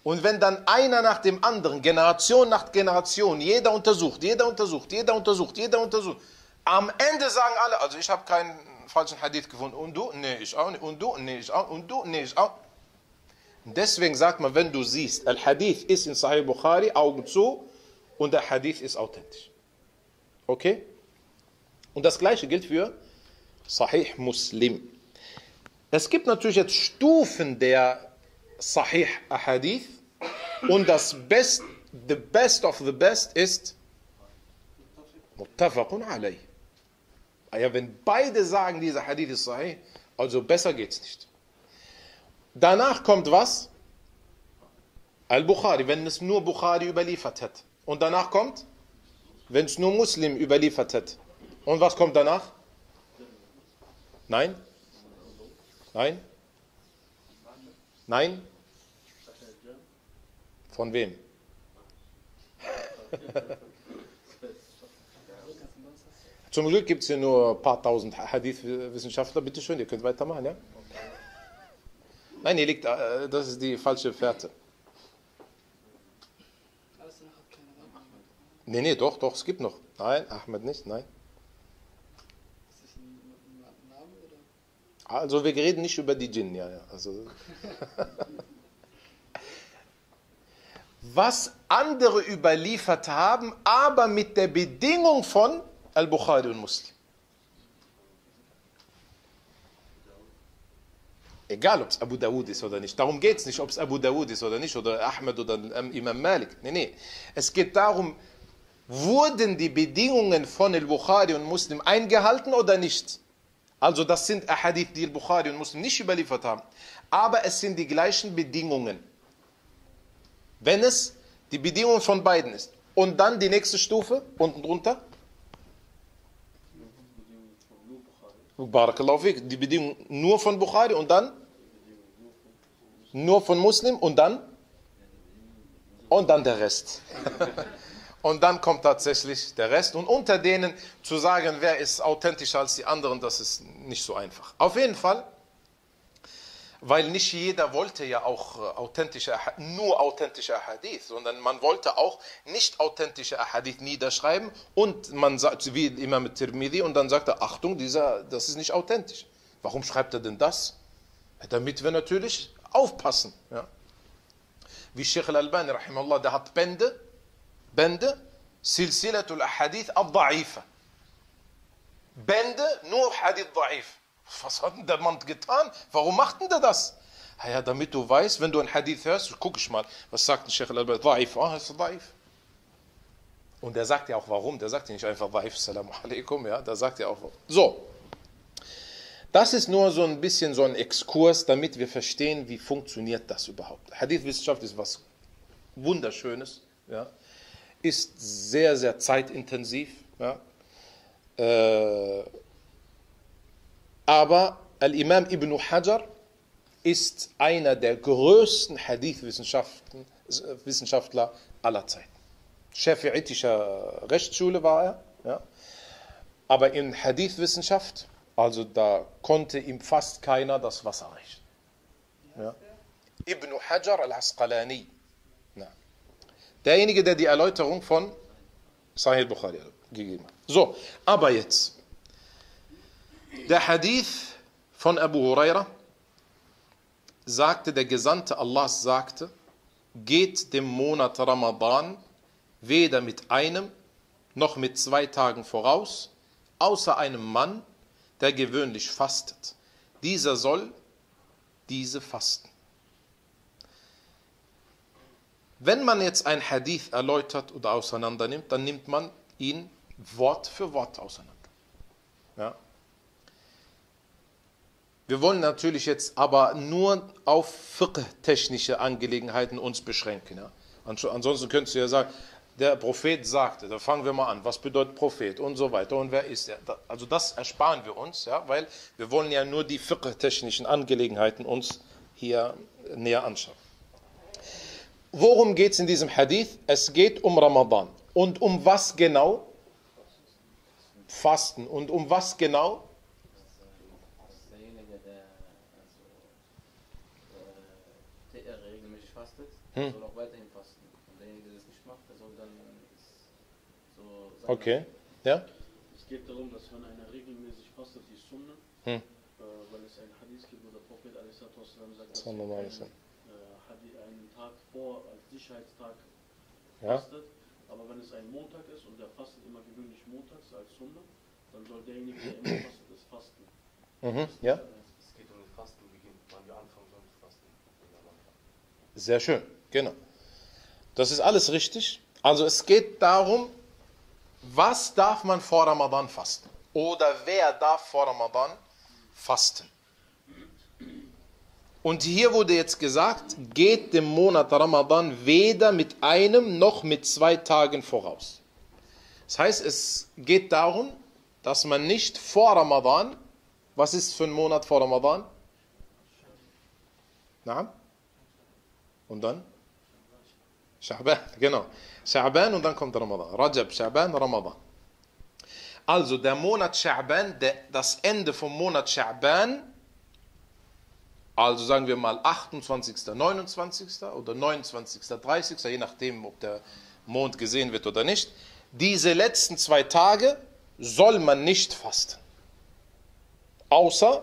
Und wenn dann einer nach dem anderen, Generation nach Generation, jeder untersucht, jeder untersucht, jeder untersucht, jeder untersucht, am Ende sagen alle, also ich habe keinen falschen Hadith gefunden. Und du? Nee, ich auch nicht. Und du? Nee, ich auch. Und du? Nee, ich auch. Deswegen sagt man, wenn du siehst, Al-Hadith ist in Sahih Bukhari, Augen zu, und der Hadith ist authentisch. Okay? Und das Gleiche gilt für Sahih Muslim. Es gibt natürlich jetzt Stufen der Sahih Ahadith und das Best, the best of the best ist Muttafaqun alayh. Ja, wenn beide sagen, dieser Hadith ist Sahih, also besser geht's nicht. Danach kommt was? Al-Bukhari, wenn es nur Bukhari überliefert hat. Und danach kommt, wenn es nur Muslim überliefert hat. Und was kommt danach? Nein? Nein? Nein? Von wem? Zum Glück gibt es hier nur ein paar tausend Hadith-Wissenschaftler. Bitte schön, ihr könnt weitermachen, ja? Nein, hier liegt, das ist die falsche Fährte. Nee, nee, doch, doch, es gibt noch. Nein, Ahmed nicht, nein. Also wir reden nicht über die Djinn, ja. ja. Also. Was andere überliefert haben, aber mit der Bedingung von Al-Bukhari und Muslim. Egal, ob es Abu Dawud ist oder nicht. Darum geht es nicht, ob es Abu Dawud ist oder nicht, oder Ahmed oder Imam Malik. Nee, nee. Es geht darum, wurden die Bedingungen von Al-Bukhari und Muslim eingehalten oder nicht? Also das sind Ahadith, die Al-Bukhari und Muslim nicht überliefert haben. Aber es sind die gleichen Bedingungen. Wenn es die Bedingung von beiden ist. Und dann die nächste Stufe, unten drunter. Barakallahu fik, die Bedingung nur von Bukhari und dann? Nur von Muslim und dann? Und dann der Rest. Und dann kommt tatsächlich der Rest. Und unter denen zu sagen, wer ist authentischer als die anderen, das ist nicht so einfach. Auf jeden Fall, weil nicht jeder wollte ja auch authentische, nur authentische Ahadith, sondern man wollte auch nicht authentische Ahadith niederschreiben und man sagt, wie Imam al-Tirmidhi, und dann sagt er, Achtung, dieser, das ist nicht authentisch. Warum schreibt er denn das? Damit wir natürlich aufpassen. Ja. Wie Sheikh Al-Bani, rahimahullah, der hat Bände, Bände, Silsilat al-Ahadith al-Da'ifa. Bände, nur Hadith Da'if. Was hat denn der Mann getan? Warum macht denn der das? Ja, ja, damit du weißt, wenn du ein Hadith hörst, guck ich mal, was sagt ein Sheikh Al-Bani? Da'if, ah, ist Da'if. Und der sagt ja auch, warum? Der sagt ja nicht einfach Da'if, Assalamu alaikum, ja, der sagt ja auch, warum. So, das ist nur so ein bisschen so ein Exkurs, damit wir verstehen, wie funktioniert das überhaupt. Hadith-Wissenschaft ist was Wunderschönes, ja. Ist sehr, sehr zeitintensiv. Ja. Äh, aber Al-Imam ibn Hajar ist einer der größten Hadith-Wissenschaftler aller Zeiten. Schafi'itischer Rechtsschule war er. Ja. Aber in Hadith-Wissenschaft, also da konnte ihm fast keiner das Wasser reichen. Ja. Ibn Hajar al-Asqalani. Derjenige, der die Erläuterung von Sahih Bukhari gegeben hat. So, aber jetzt. Der Hadith von Abu Huraira sagte, der Gesandte Allahs sagte, geht dem Monat Ramadan weder mit einem noch mit zwei Tagen voraus, außer einem Mann, der gewöhnlich fastet. Dieser soll diese fasten. Wenn man jetzt ein Hadith erläutert oder auseinander nimmt, dann nimmt man ihn Wort für Wort auseinander. Ja. Wir wollen natürlich jetzt aber nur auf fiqh-technische Angelegenheiten uns beschränken. Ja? Ansonsten könntest du ja sagen, der Prophet sagte, da fangen wir mal an, was bedeutet Prophet und so weiter und wer ist er? Also das ersparen wir uns, ja? Weil wir wollen ja nur die fiqh-technischen Angelegenheiten uns hier näher anschauen. Worum geht es in diesem Hadith? Es geht um Ramadan. Und um was genau? Fasten. Und um was genau? Derjenige, der also, äh, regelmäßig fastet, hm. soll auch weiterhin fasten. Und derjenige, der das nicht macht, der soll dann so sagen. Okay, ja. Es geht darum, dass wenn einer regelmäßig fastet, die Sunna, hm. äh, weil es einen Hadith gibt, wo der Prophet Alaihi Wasallam sagt, dass er einen Tag vor als Sicherheitstag fastet. Ja. Aber wenn es ein Montag ist und der fastet immer gewöhnlich montags als Sunna, dann soll derjenige, der immer fastet, das fasten. Mhm, ja. Es geht um den Fastenbeginn, wann wir anfangen sollen zu fasten. Sehr schön, genau. Das ist alles richtig. Also es geht darum, was darf man vor Ramadan fasten? Oder wer darf vor Ramadan fasten? Und hier wurde jetzt gesagt, geht dem Monat Ramadan weder mit einem noch mit zwei Tagen voraus. Das heißt, es geht darum, dass man nicht vor Ramadan, was ist für ein Monat vor Ramadan? Na? Und dann? Scha'ban, genau. Scha'ban und dann kommt Ramadan. Rajab, Scha'ban, Ramadan. Also der Monat Scha'ban, das Ende vom Monat Scha'ban, also sagen wir mal achtundzwanzigsten, neunundzwanzigsten oder neunundzwanzigsten, dreißigsten je nachdem, ob der Mond gesehen wird oder nicht. Diese letzten zwei Tage soll man nicht fasten. Außer,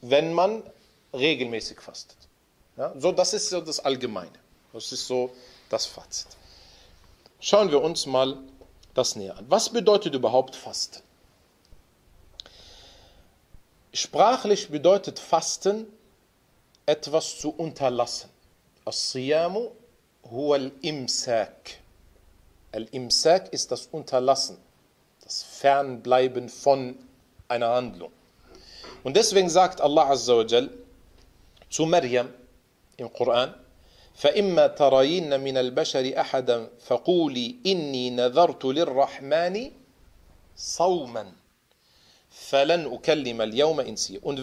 wenn man regelmäßig fastet. Ja, so, das ist so das Allgemeine. Das ist so das Fazit. Schauen wir uns mal das näher an. Was bedeutet überhaupt Fasten? Sprachlich bedeutet Fasten, etwas zu unterlassen. As-Siyamu huwa al-Imsak. Al-Imsak ist das Unterlassen, das Fernbleiben von einer Handlung. Und deswegen sagt Allah Azza wa Jal zu Maryam im Koran, فَإِمَّا تَرَيِنَّ مِنَ الْبَشَرِ أَحَدًا فَقُولِي إِنِّي نَذَرْتُ لِلرَّحْمَنِ صَوْمًا. Und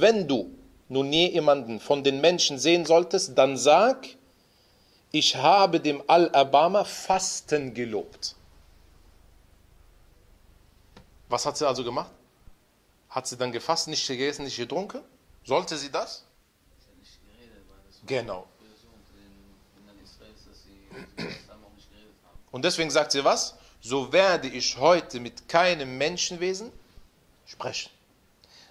wenn du nun jemanden von den Menschen sehen solltest, dann sag, ich habe dem Al-Abama Fasten gelobt. Was hat sie also gemacht? Hat sie dann gefasst, nicht gegessen, nicht getrunken? Sollte sie das? Sie hat nicht geredet, weil das war so, und deswegen sagt sie was? So werde ich heute mit keinem Menschenwesen sprechen.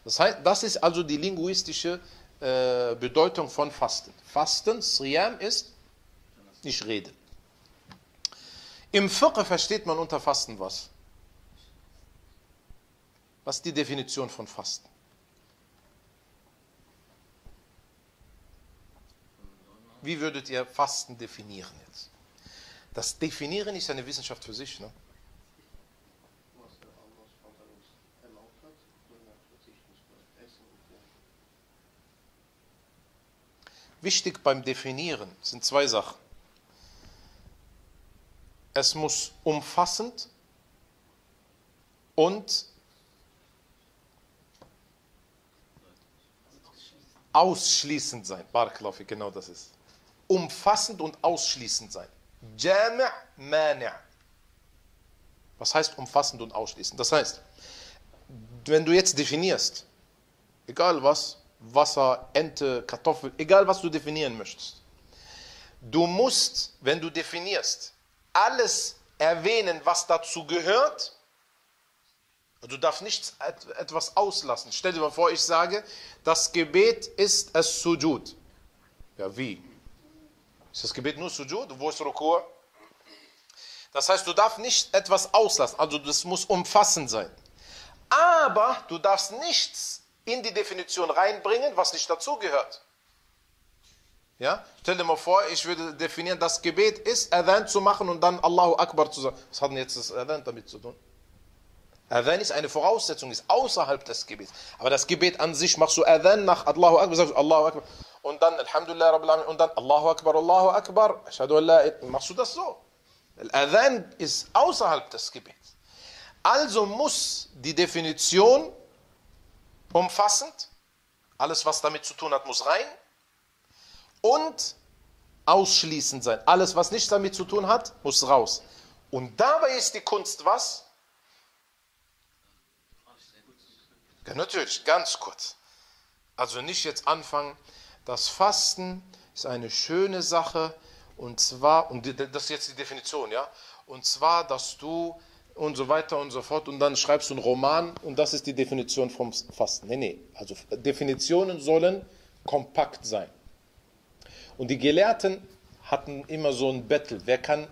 Das heißt, das ist also die linguistische äh, Bedeutung von Fasten. Fasten, Siyam, ist nicht reden. Im Fiqh versteht man unter Fasten was? Was ist die Definition von Fasten? Wie würdet ihr Fasten definieren jetzt? Das Definieren ist eine Wissenschaft für sich, ne? Wichtig beim Definieren sind zwei Sachen. Es muss umfassend und ausschließend sein. Barklafi, genau das ist. Umfassend und ausschließend sein. Jami' mani'. Was heißt umfassend und ausschließend? Das heißt, wenn du jetzt definierst, egal was, Wasser, Ente, Kartoffel, egal was du definieren möchtest. Du musst, wenn du definierst, alles erwähnen, was dazu gehört. Du darfst nicht etwas auslassen. Stell dir mal vor, ich sage, das Gebet ist es Sujud. Ja, wie? Ist das Gebet nur Sujud? Wo ist Rukur? Das heißt, du darfst nicht etwas auslassen. Also das muss umfassend sein. Aber du darfst nichts in die Definition reinbringen, was nicht dazugehört. Ja? Stell dir mal vor, ich würde definieren, das Gebet ist, Adhan zu machen und dann Allahu Akbar zu sagen. Was hat denn jetzt das Adhan damit zu tun? Adhan ist eine Voraussetzung, ist außerhalb des Gebets. Aber das Gebet an sich machst du Adhan nach Allahu Akbar, sagst du Allahu Akbar. Und dann Alhamdulillah Rabbil Alamin und dann Allahu Akbar, Allahu Akbar. Ashhadu an la, machst du das so. Adhan ist außerhalb des Gebets. Also muss die Definition umfassend, alles was damit zu tun hat, muss rein. Und ausschließend sein. Alles was nichts damit zu tun hat, muss raus. Und dabei ist die Kunst was? Ja, natürlich, ganz kurz. Also nicht jetzt anfangen. Das Fasten ist eine schöne Sache. Und zwar, und das ist jetzt die Definition, ja. Und zwar, dass du und so weiter und so fort. Und dann schreibst du einen Roman. Und das ist die Definition vom Fasten. Nee, nee. Also Definitionen sollen kompakt sein. Und die Gelehrten hatten immer so ein Battle. Wer kann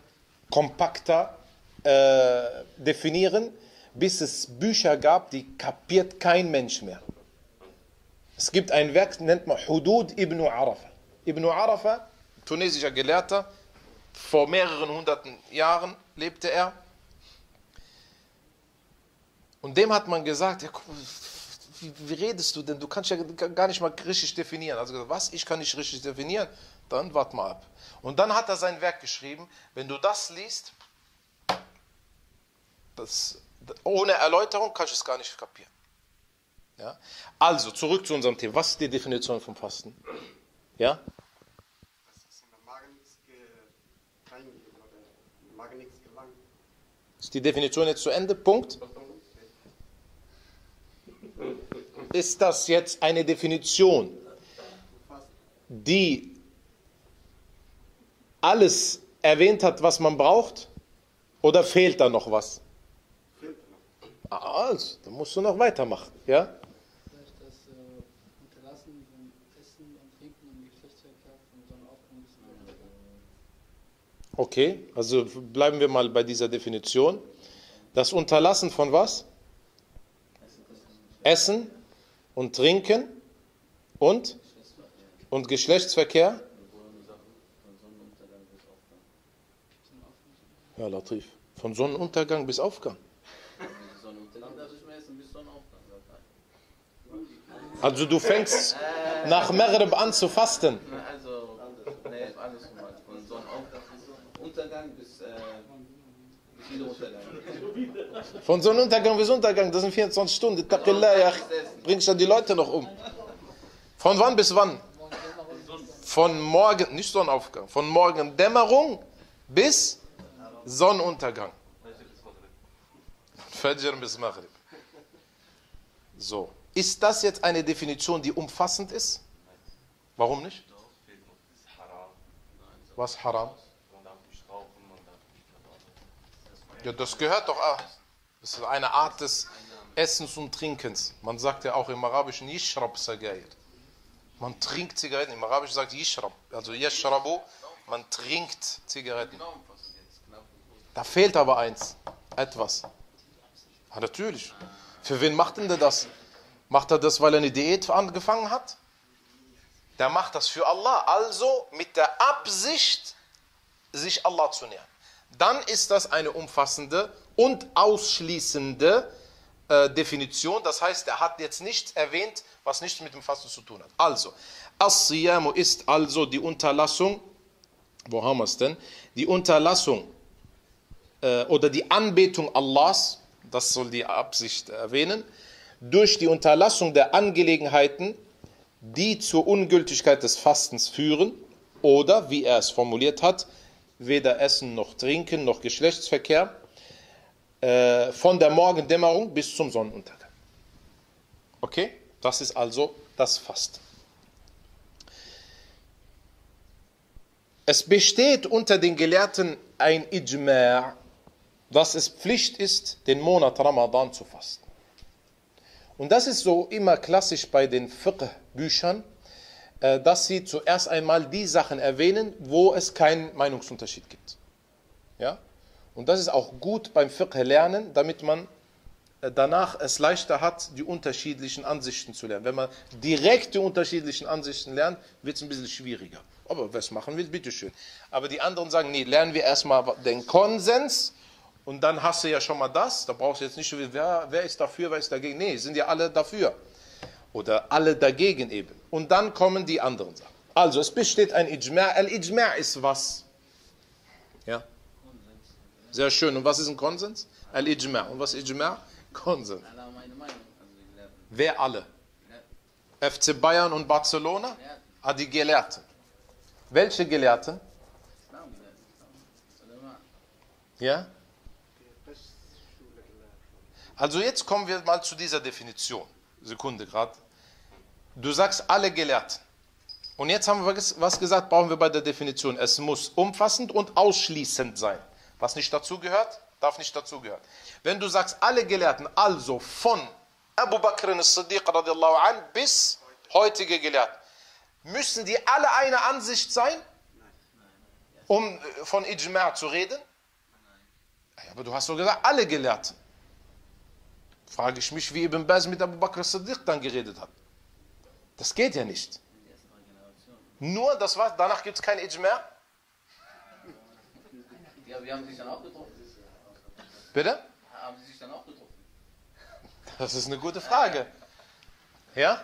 kompakter äh, definieren, bis es Bücher gab, die kapiert kein Mensch mehr. Es gibt ein Werk, nennt man Hudud ibn Arafah. Ibn Arafah, tunesischer Gelehrter, vor mehreren hunderten Jahren lebte er. Und dem hat man gesagt, ja, wie, wie redest du denn? Du kannst ja gar nicht mal richtig definieren. Also gesagt, was, ich kann nicht richtig definieren? Dann wart mal ab. Und dann hat er sein Werk geschrieben. Wenn du das liest, das... ohne Erläuterung kannst du es gar nicht kapieren. Ja? Also, zurück zu unserem Thema. Was ist die Definition vom Fasten? Ja? Das ist in der Magen nichts reingegeben oder in der Magen nichts gelangt. Ist die Definition jetzt zu Ende? Punkt. Ist das jetzt eine Definition, die alles erwähnt hat, was man braucht? Oder fehlt da noch was? Also, dann musst du noch weitermachen, ja? Vielleicht das äh, Unterlassen von Essen und Trinken im Geschlechtsverkehr von Sonnenaufgang bis Sonnenaufgang. Okay, also bleiben wir mal bei dieser Definition. Das Unterlassen von was? Essen und Trinken und? Und Geschlechtsverkehr? Ja, Latif. Von Sonnenuntergang bis Aufgang. Also du fängst äh, nach Maghrib an zu fasten. Also, nee, alles normal. Von Sonnenuntergang bis, äh, bis Wiederuntergang. Von Sonnenuntergang bis Untergang, das sind vierundzwanzig Stunden. Taqillah, ja, bringst du die Leute noch um. Von wann bis wann? Von morgen, nicht Sonnenaufgang, von morgen Dämmerung bis Sonnenuntergang. Fajr bis Maghrib. So. Ist das jetzt eine Definition, die umfassend ist? Warum nicht? Was haram? Ja, das gehört doch auch. Das ist eine Art des Essens und Trinkens. Man sagt ja auch im Arabischen Yishrab Sagair. Man trinkt Zigaretten. Im Arabischen sagt Yishrab. Also Yishrabu, man trinkt Zigaretten. Da fehlt aber eins. Etwas. Ja, natürlich. Für wen macht denn der das? Macht er das, weil er eine Diät angefangen hat? Der macht das für Allah. Also mit der Absicht, sich Allah zu nähern. Dann ist das eine umfassende und ausschließende äh, Definition. Das heißt, er hat jetzt nichts erwähnt, was nichts mit dem Fasten zu tun hat. Also, As-Siyamu ist also die Unterlassung, wo haben wir es denn? Die Unterlassung äh, oder die Anbetung Allahs, das soll die Absicht erwähnen, durch die Unterlassung der Angelegenheiten, die zur Ungültigkeit des Fastens führen oder, wie er es formuliert hat, weder Essen noch Trinken noch Geschlechtsverkehr, äh, von der Morgendämmerung bis zum Sonnenuntergang. Okay? Das ist also das Fasten. Es besteht unter den Gelehrten ein Ijma', dass es Pflicht ist, den Monat Ramadan zu fasten. Und das ist so immer klassisch bei den Fiqh-Büchern, dass sie zuerst einmal die Sachen erwähnen, wo es keinen Meinungsunterschied gibt. Ja? Und das ist auch gut beim Fiqh-Lernen, damit man danach es leichter hat, die unterschiedlichen Ansichten zu lernen. Wenn man direkt die unterschiedlichen Ansichten lernt, wird es ein bisschen schwieriger. Aber wer es machen will, bitteschön. Aber die anderen sagen, nee, lernen wir erstmal den Konsens und dann hast du ja schon mal das, da brauchst du jetzt nicht, wer, wer ist dafür, wer ist dagegen, nee, sind ja alle dafür oder alle dagegen eben. Und dann kommen die anderen Sachen. Also es besteht ein Ijma', Al-Ijma' ist was? Ja, sehr schön. Und was ist ein Konsens? Al-Ijma'. Und was ist Ijma'? Konsens. Wer alle? F C Bayern und Barcelona? Ah, die Gelehrten. Welche Gelehrten? Ja? Also jetzt kommen wir mal zu dieser Definition. Sekunde gerade. Du sagst alle Gelehrten. Und jetzt haben wir was gesagt, brauchen wir bei der Definition. Es muss umfassend und ausschließend sein. Was nicht dazugehört, darf nicht dazugehören. Wenn du sagst alle Gelehrten, also von Abu Bakr as-Siddiq radiyallahu anhu bis heutige Gelehrten, müssen die alle eine Ansicht sein, um von Ijma' zu reden? Aber du hast doch gesagt, alle Gelehrten. Frage ich mich, wie Ibn Baz mit Abu Bakr as-Siddiq dann geredet hat. Das geht ja nicht. Nur, das war's, danach gibt es kein Ijma'? Ja, wir haben sich dann auch getroffen. Bitte? Haben sie sich dann auch getroffen? Das ist eine gute Frage. Ja?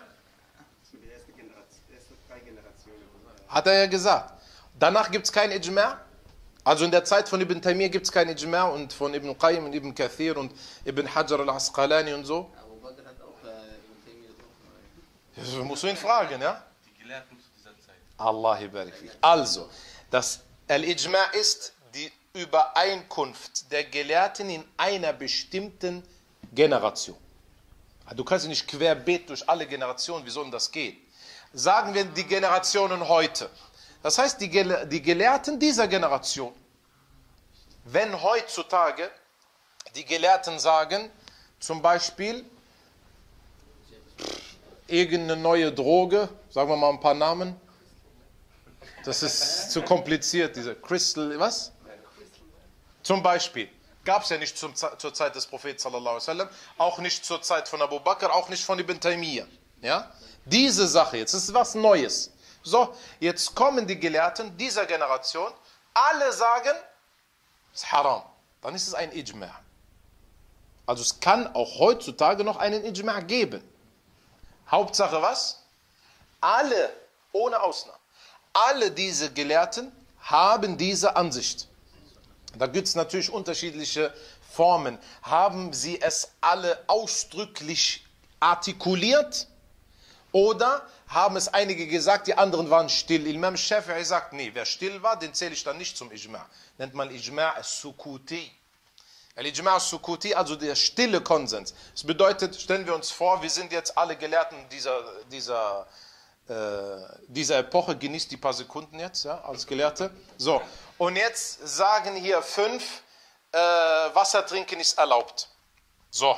Die erste Generation, erste drei Generationen. Hat er ja gesagt. Danach gibt es kein Ijma'? Also in der Zeit von Ibn Taymiyyah gibt es kein Ijma' und von Ibn al-Qayyim und Ibn Kathir und Ibn Hadjar al-Asqalani und so. Abu Bakr hat auch Ibn Taymiyyah getroffen. Das musst du ihn fragen, ja? Die Gelehrten zu dieser Zeit. Allah barik fik. Also, das Al-Ijma' ist die Übereinkunft der Gelehrten in einer bestimmten Generation. Du kannst nicht querbeet durch alle Generationen, wie soll das gehen? Sagen wir die Generationen heute. Das heißt, die, Gele die Gelehrten dieser Generation, wenn heutzutage die Gelehrten sagen, zum Beispiel irgendeine neue Droge, sagen wir mal ein paar Namen, das ist zu kompliziert, diese Crystal, was? Zum Beispiel, gab es ja nicht zum, zur Zeit des Propheten sallallahu alaihi wasallam, auch nicht zur Zeit von Abu Bakr, auch nicht von Ibn Taymiyyah. Ja? Diese Sache jetzt, das ist was Neues. So, jetzt kommen die Gelehrten dieser Generation, alle sagen, es ist haram. Dann ist es ein Ijma'. Also es kann auch heutzutage noch einen Ijma' geben. Hauptsache was? Alle, ohne Ausnahme, alle diese Gelehrten haben diese Ansicht. Da gibt es natürlich unterschiedliche Formen. Haben sie es alle ausdrücklich artikuliert? Oder haben es einige gesagt, die anderen waren still. Imam Shafi'i sagt, nee, wer still war, den zähle ich dann nicht zum Ijma'. Nennt man Ijma' al-Sukuti. Al-Ijma' al-Sukuti, also der stille Konsens. Das bedeutet, stellen wir uns vor, wir sind jetzt alle Gelehrten dieser, dieser, äh, dieser Epoche. Genießt die paar Sekunden jetzt, ja, als Gelehrte. So, und jetzt sagen hier fünf, äh, Wasser trinken ist erlaubt. So,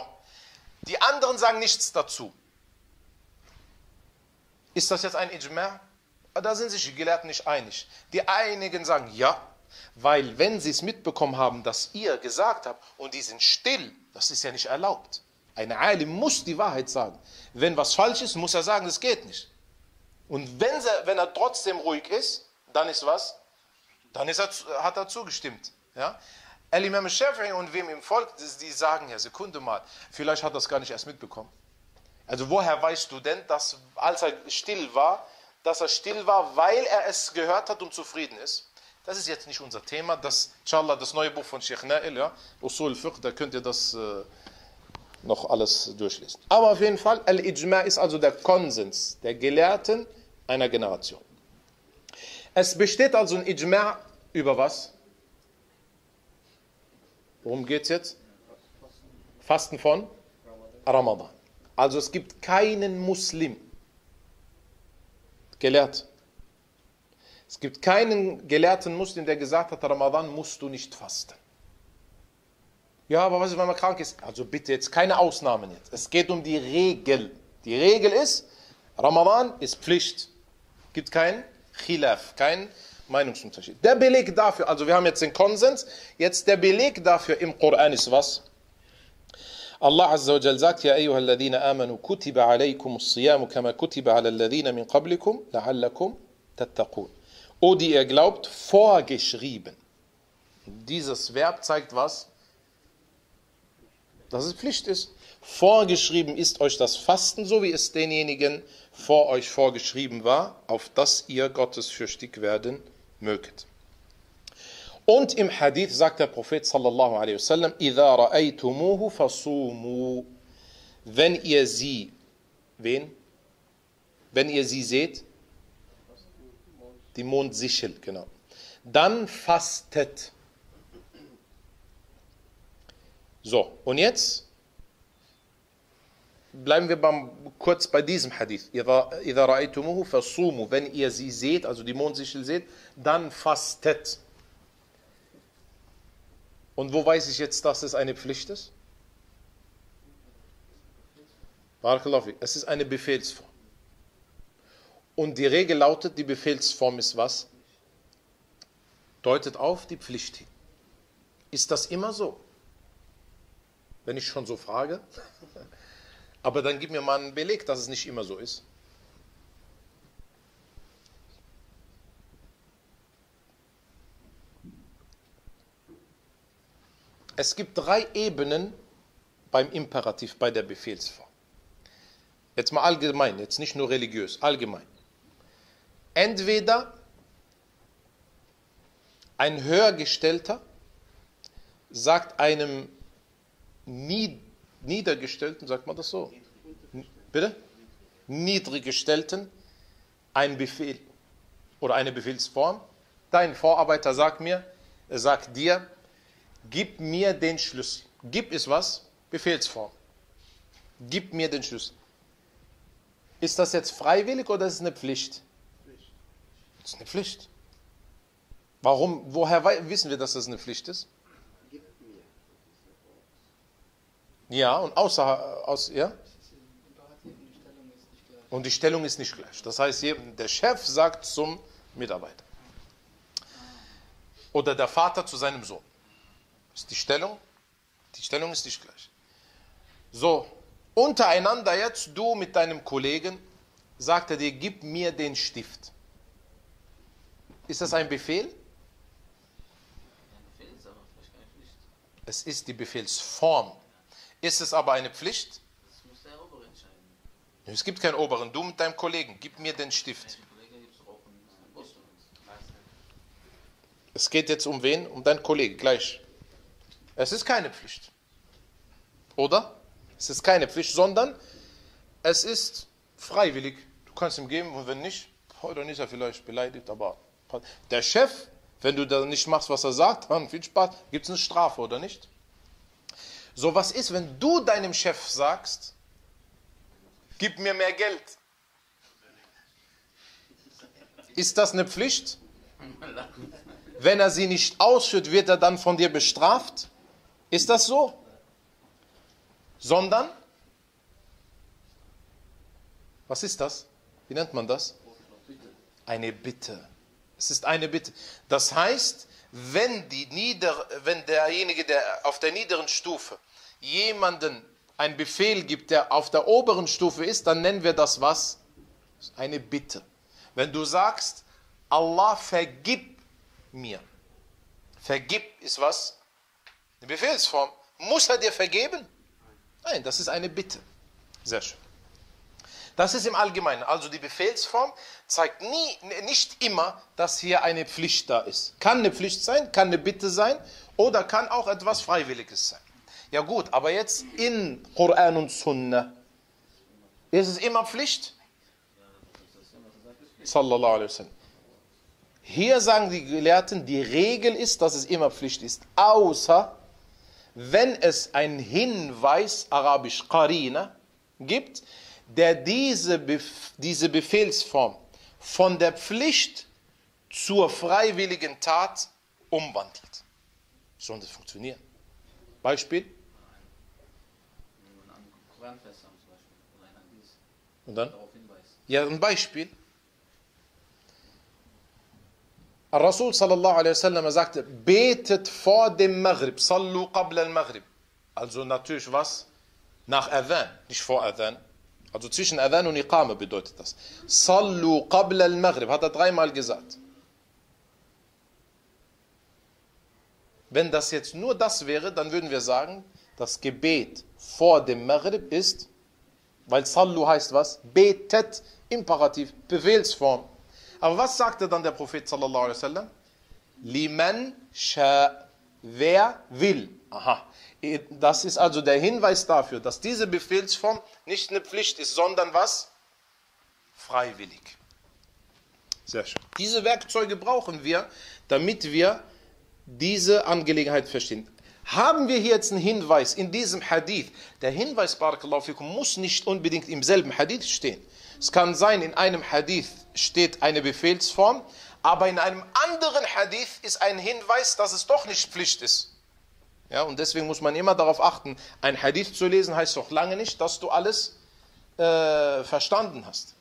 die anderen sagen nichts dazu. Ist das jetzt ein Ijma'? Da sind sich die Gelehrten nicht einig. Die einigen sagen ja, weil wenn sie es mitbekommen haben, dass ihr gesagt habt und die sind still, das ist ja nicht erlaubt. Ein Alim muss die Wahrheit sagen. Wenn was falsch ist, muss er sagen, das geht nicht. Und wenn, sie, wenn er trotzdem ruhig ist, dann ist was? Dann ist er, hat er zugestimmt. Ja? Al-Imam al-Shafi'i und wem ihm folgt, die sagen ja, Sekunde mal, vielleicht hat er das gar nicht erst mitbekommen. Also woher weißt du denn, dass als er still war, dass er still war, weil er es gehört hat und zufrieden ist? Das ist jetzt nicht unser Thema. Das, inshallah, das neue Buch von Sheikh Nail, ja, Usul al-Fiqh, da könnt ihr das äh, noch alles durchlesen. Aber auf jeden Fall, Al-Ijma' ist also der Konsens der Gelehrten einer Generation. Es besteht also ein Ijma' über was? Worum geht es jetzt? Fasten von Ramadan. Also es gibt keinen Muslim, gelehrt. Es gibt keinen gelehrten Muslim, der gesagt hat, Ramadan musst du nicht fasten. Ja, aber was ist, wenn man krank ist? Also bitte jetzt keine Ausnahmen jetzt. Es geht um die Regel. Die Regel ist, Ramadan ist Pflicht. Es gibt keinen Khilaf, keinen Meinungsunterschied. Der Beleg dafür, also wir haben jetzt den Konsens, jetzt der Beleg dafür im Koran ist was? Allah Azza wa Jal sagt, Ja ayyuha alladhina amanu kutiba alaykum as-siyamu kama kutiba ala alladhina min qablikum la'allakum tattaqun. O die ihr glaubt, vorgeschrieben. Dieses Verb zeigt was? dass es Pflicht ist. Vorgeschrieben ist euch das Fasten, so wie es denjenigen vor euch vorgeschrieben war, auf dass ihr gottesfürchtig werden möget. Und im Hadith sagt der Prophet sallallahu alaihi wasallam: إِذَا رَأَيْتُمُوهُ فَصُومُوا. Wenn ihr sie, wen? Wenn ihr sie seht, die Mondsichel, genau, dann fastet. So, und jetzt bleiben wir beim, kurz bei diesem Hadith. Wenn ihr sie seht, also die Mondsichel seht, dann fastet. Und wo weiß ich jetzt, dass es eine Pflicht ist? Es ist eine Befehlsform. Und die Regel lautet, die Befehlsform ist was? Deutet auf die Pflicht hin. Ist das immer so? Wenn ich schon so frage, aber dann gib mir mal einen Beleg, dass es nicht immer so ist. Es gibt drei Ebenen beim Imperativ, bei der Befehlsform. Jetzt mal allgemein, jetzt nicht nur religiös, allgemein. Entweder ein Höhergestellter sagt einem Niedergestellten, sagt man das so? Bitte? Niedriggestellten, ein Befehl oder eine Befehlsform. Dein Vorarbeiter sagt mir, er sagt dir, gib mir den Schlüssel. Gib ist was? Befehlsform. Gib mir den Schlüssel. Ist das jetzt freiwillig oder ist es eine Pflicht? Das ist eine Pflicht. Warum? Woher wissen wir, dass das eine Pflicht ist? Ja, und außer, aus, ja? Und die Stellung ist nicht gleich. Das heißt, der Chef sagt zum Mitarbeiter. Oder der Vater zu seinem Sohn. Ist die Stellung? Die Stellung ist nicht gleich. So, untereinander jetzt, du mit deinem Kollegen, sagt er dir, gib mir den Stift. Ist das ein Befehl? Es ist die Befehlsform. Ist es aber eine Pflicht? Das muss der Obere entscheiden. Es gibt keinen Oberen. Du mit deinem Kollegen, gib mir den Stift. Es geht jetzt um wen? Um deinen Kollegen, gleich. Es ist keine Pflicht. Oder? Es ist keine Pflicht, sondern es ist freiwillig. Du kannst ihm geben und wenn nicht, dann ist er vielleicht beleidigt, aber der Chef, wenn du dann nicht machst, was er sagt, dann viel Spaß, gibt es eine Strafe, oder nicht? So, was ist, wenn du deinem Chef sagst, gib mir mehr Geld? Ist das eine Pflicht? Wenn er sie nicht ausführt, wird er dann von dir bestraft? Ist das so? Sondern, was ist das? Wie nennt man das? Eine Bitte. Es ist eine Bitte. Das heißt, wenn, die Nieder-, wenn derjenige, der auf der niederen Stufe jemanden einen Befehl gibt, der auf der oberen Stufe ist, dann nennen wir das was? Eine Bitte. Wenn du sagst, Allah vergib mir. Vergib ist was? Eine Befehlsform. Muss er dir vergeben? Nein, das ist eine Bitte. Sehr schön. Das ist im Allgemeinen. Also die Befehlsform zeigt nie, nicht immer, dass hier eine Pflicht da ist. Kann eine Pflicht sein, kann eine Bitte sein oder kann auch etwas Freiwilliges sein. Ja gut, aber jetzt in Koran und Sunna. Ist es immer Pflicht? Sallallahu alaihi wasallam. Hier sagen die Gelehrten, die Regel ist, dass es immer Pflicht ist. Außer, wenn es einen Hinweis, arabisch Qarina, gibt, der diese, Bef- diese Befehlsform von der Pflicht zur freiwilligen Tat umwandelt. Soll das funktionieren? Beispiel? Und dann? Ja, ein Beispiel. Rasul sallallahu alaihi wasallam sagte, betet vor dem Maghrib, sallu qabla al-Maghrib. Also natürlich was? Nach Adhan, nicht vor Adhan. Also zwischen Adhan und Iqama bedeutet das. Sallu qabla al-Maghrib, hat er dreimal gesagt. Wenn das jetzt nur das wäre, dann würden wir sagen, das Gebet vor dem Maghrib ist, weil Sallu heißt was? Betet, Imperativ, Befehlsform. Aber was sagte dann der Prophet sallallahu alaihi wasallam? Liman sha, wer will. Aha. Das ist also der Hinweis dafür, dass diese Befehlsform nicht eine Pflicht ist, sondern was? Freiwillig. Sehr schön. Diese Werkzeuge brauchen wir, damit wir diese Angelegenheit verstehen. Haben wir hier jetzt einen Hinweis in diesem Hadith? Der Hinweis, barakallahu fikum, muss nicht unbedingt im selben Hadith stehen. Es kann sein, in einem Hadith steht eine Befehlsform, aber in einem anderen Hadith ist ein Hinweis, dass es doch nicht Pflicht ist. Ja, und deswegen muss man immer darauf achten, ein Hadith zu lesen heißt doch lange nicht, dass du alles äh, verstanden hast.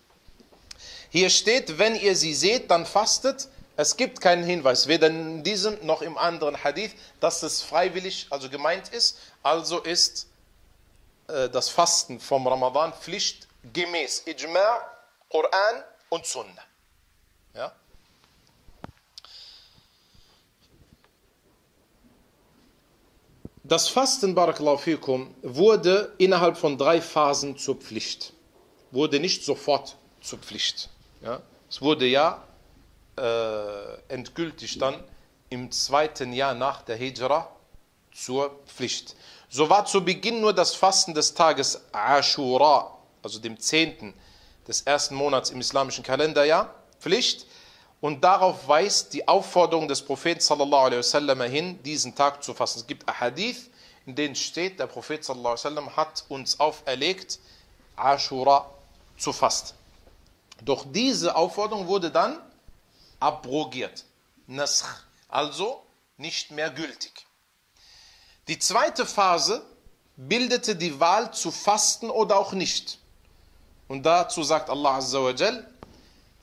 Hier steht, wenn ihr sie seht, dann fastet. Es gibt keinen Hinweis, weder in diesem noch im anderen Hadith, dass es freiwillig, also gemeint ist. Also ist äh, das Fasten vom Ramadan Pflicht gemäß Ijma', Koran und Sunnah. Ja? Das Fasten, barakallahu fikum, wurde innerhalb von drei Phasen zur Pflicht. Wurde nicht sofort zur Pflicht. Ja? Es wurde ja Äh, endgültig dann im zweiten Jahr nach der Hijra zur Pflicht. So war zu Beginn nur das Fasten des Tages Ashura, also dem zehnten des ersten Monats im islamischen Kalenderjahr, Pflicht. Und darauf weist die Aufforderung des Propheten sallallahu alaihi wasallam hin, diesen Tag zu fasten. Es gibt Ahadith, in denen steht, der Prophet sallallahu alaihi wasallam hat uns auferlegt, Ashura zu fasten. Doch diese Aufforderung wurde dann abrogiert, nasch, also nicht mehr gültig. Die zweite Phase bildete die Wahl zu fasten oder auch nicht. Und dazu sagt Allah Azza wa Jal,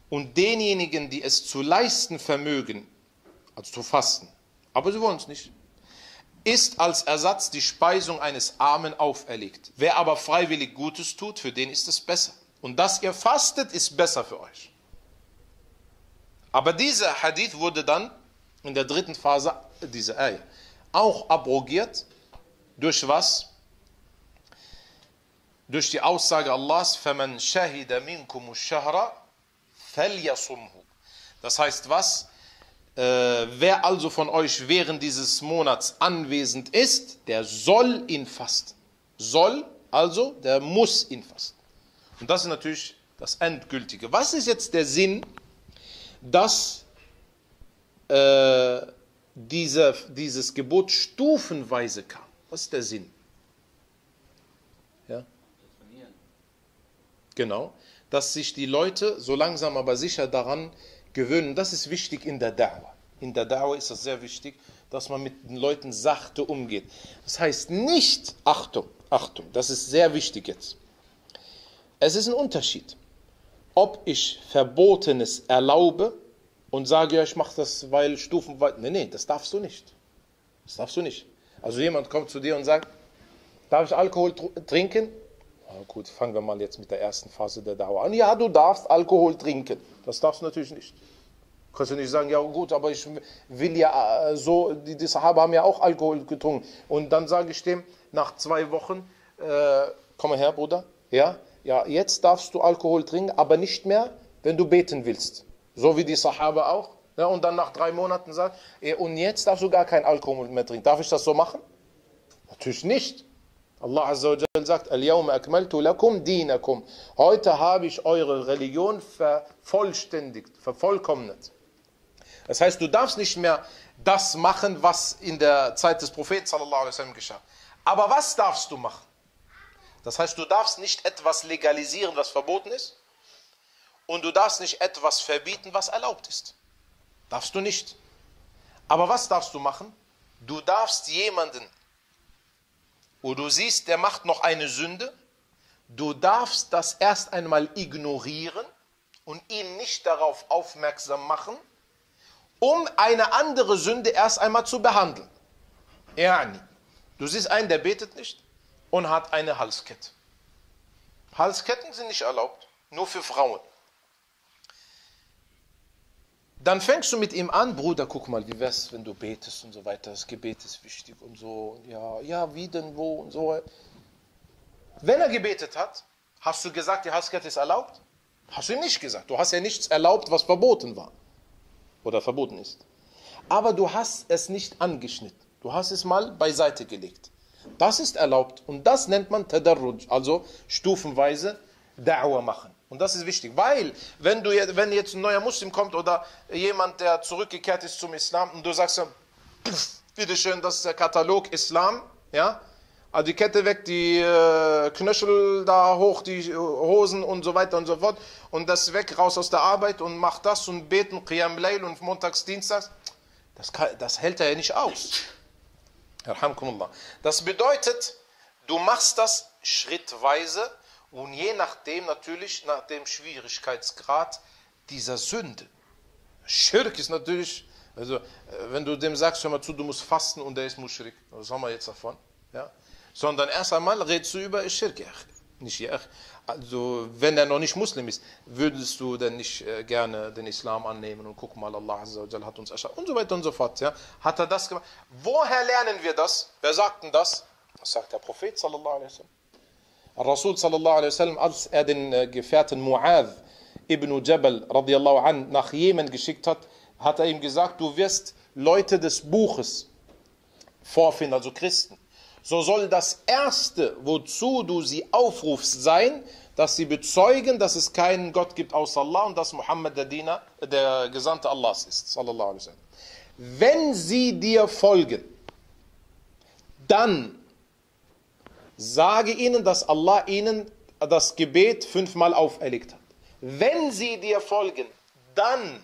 und denjenigen, die es zu leisten vermögen, also zu fasten, aber sie wollen es nicht, ist als Ersatz die Speisung eines Armen auferlegt. Wer aber freiwillig Gutes tut, für den ist es besser. Und dass ihr fastet, ist besser für euch. Aber dieser Hadith wurde dann in der dritten Phase, diese Ayah, auch abrogiert. Durch was? Durch die Aussage Allahs, فَمَنْ شَهِدَ مِنْكُمُ الشَّهْرَ فَلْيَصُمْهُ. Das heißt was? Äh, wer also von euch während dieses Monats anwesend ist, der soll ihn fasten. Soll, also, der muss ihn fasten. Und das ist natürlich das Endgültige. Was ist jetzt der Sinn, dass äh, dieser, dieses Gebot stufenweise kam? Was ist der Sinn? Ja? Genau. Dass sich die Leute so langsam aber sicher daran gewöhnen. Das ist wichtig in der Da'wah. In der Da'wah ist das sehr wichtig, dass man mit den Leuten sachte umgeht. Das heißt nicht, Achtung, Achtung, das ist sehr wichtig jetzt. Es ist ein Unterschied, ob ich Verbotenes erlaube und sage, ja, ich mache das, weil stufenweise. Nein, nein, das darfst du nicht. Das darfst du nicht. Also jemand kommt zu dir und sagt, darf ich Alkohol trinken? Na gut, fangen wir mal jetzt mit der ersten Phase der Dauer an. Ja, du darfst Alkohol trinken. Das darfst du natürlich nicht. Du kannst nicht sagen, ja gut, aber ich will ja so, die, die Sahaba haben ja auch Alkohol getrunken. Und dann sage ich dem nach zwei Wochen, äh, komm mal her, Bruder, ja, Ja, jetzt darfst du Alkohol trinken, aber nicht mehr, wenn du beten willst. So wie die Sahaba auch. Ja, und dann nach drei Monaten sagt, und jetzt darfst du gar keinen Alkohol mehr trinken. Darf ich das so machen? Natürlich nicht. Allah Azza wa Jalla sagt, Al-Yawma akmaltu lakum dinakum. Heute habe ich eure Religion vervollständigt, vervollkommnet. Das heißt, du darfst nicht mehr das machen, was in der Zeit des Propheten sallallahu alaihi wasallam geschah. Aber was darfst du machen? Das heißt, du darfst nicht etwas legalisieren, was verboten ist. Und du darfst nicht etwas verbieten, was erlaubt ist. Darfst du nicht. Aber was darfst du machen? Du darfst jemanden, wo du siehst, der macht noch eine Sünde, du darfst das erst einmal ignorieren und ihn nicht darauf aufmerksam machen, um eine andere Sünde erst einmal zu behandeln. Yani. Du siehst einen, der betet nicht. Und hat eine Halskette. Halsketten sind nicht erlaubt, nur für Frauen. dann fängst du mit ihm an, Bruder, guck mal, wie wär's, wenn du betest und so weiter, das Gebet ist wichtig und so, ja, ja, wie denn, wo und so. Wenn er gebetet hat, hast du gesagt, die Haskat ist erlaubt? Hast du ihm nicht gesagt. Du hast ja nichts erlaubt, was verboten war oder verboten ist. Aber du hast es nicht angeschnitten. Du hast es mal beiseite gelegt. Das ist erlaubt und das nennt man Tadarruj, also stufenweise Da'wa machen. Und das ist wichtig, weil wenn, du, wenn jetzt ein neuer Muslim kommt oder jemand, der zurückgekehrt ist zum Islam und du sagst, pff, bitteschön, das ist der Katalog Islam, ja, also die Kette weg, die äh, Knöchel da hoch, die Hosen und so weiter und so fort und das weg, raus aus der Arbeit und mach das und beten, Qiyam Layl und montags, dienstags, das, kann, das hält er ja nicht aus. Alhamdulillah. Das bedeutet, du machst das schrittweise. Und je nachdem natürlich, nach dem Schwierigkeitsgrad dieser Sünde. Schirk ist natürlich, also wenn du dem sagst, hör mal zu, du musst fasten und der ist Muschrik. Was haben wir jetzt davon? Ja? Sondern erst einmal redest du über Schirk. Nicht, also wenn er noch nicht Muslim ist, würdest du dann nicht äh, gerne den Islam annehmen und guck mal, Allah Azza wa Jalla hat uns erschaffen und so weiter und so fort. Ja? Hat er das gemacht? Woher lernen wir das? Wer sagt denn das? Das sagt der Prophet sallallahu alaihi wa sallam. Rasul sallallahu alaihi wasallam, als er den Gefährten Mu'adh ibn Jabal radiallahu an nach Jemen geschickt hat, hat er ihm gesagt, du wirst Leute des Buches vorfinden, also Christen. So soll das Erste, wozu du sie aufrufst, sein, dass sie bezeugen, dass es keinen Gott gibt außer Allah und dass Muhammad der Diener, der Gesandte Allahs ist, sallallahu alaihi wasallam. Wenn sie dir folgen, dann sage ihnen, dass Allah ihnen das Gebet fünfmal auferlegt hat. Wenn sie dir folgen, dann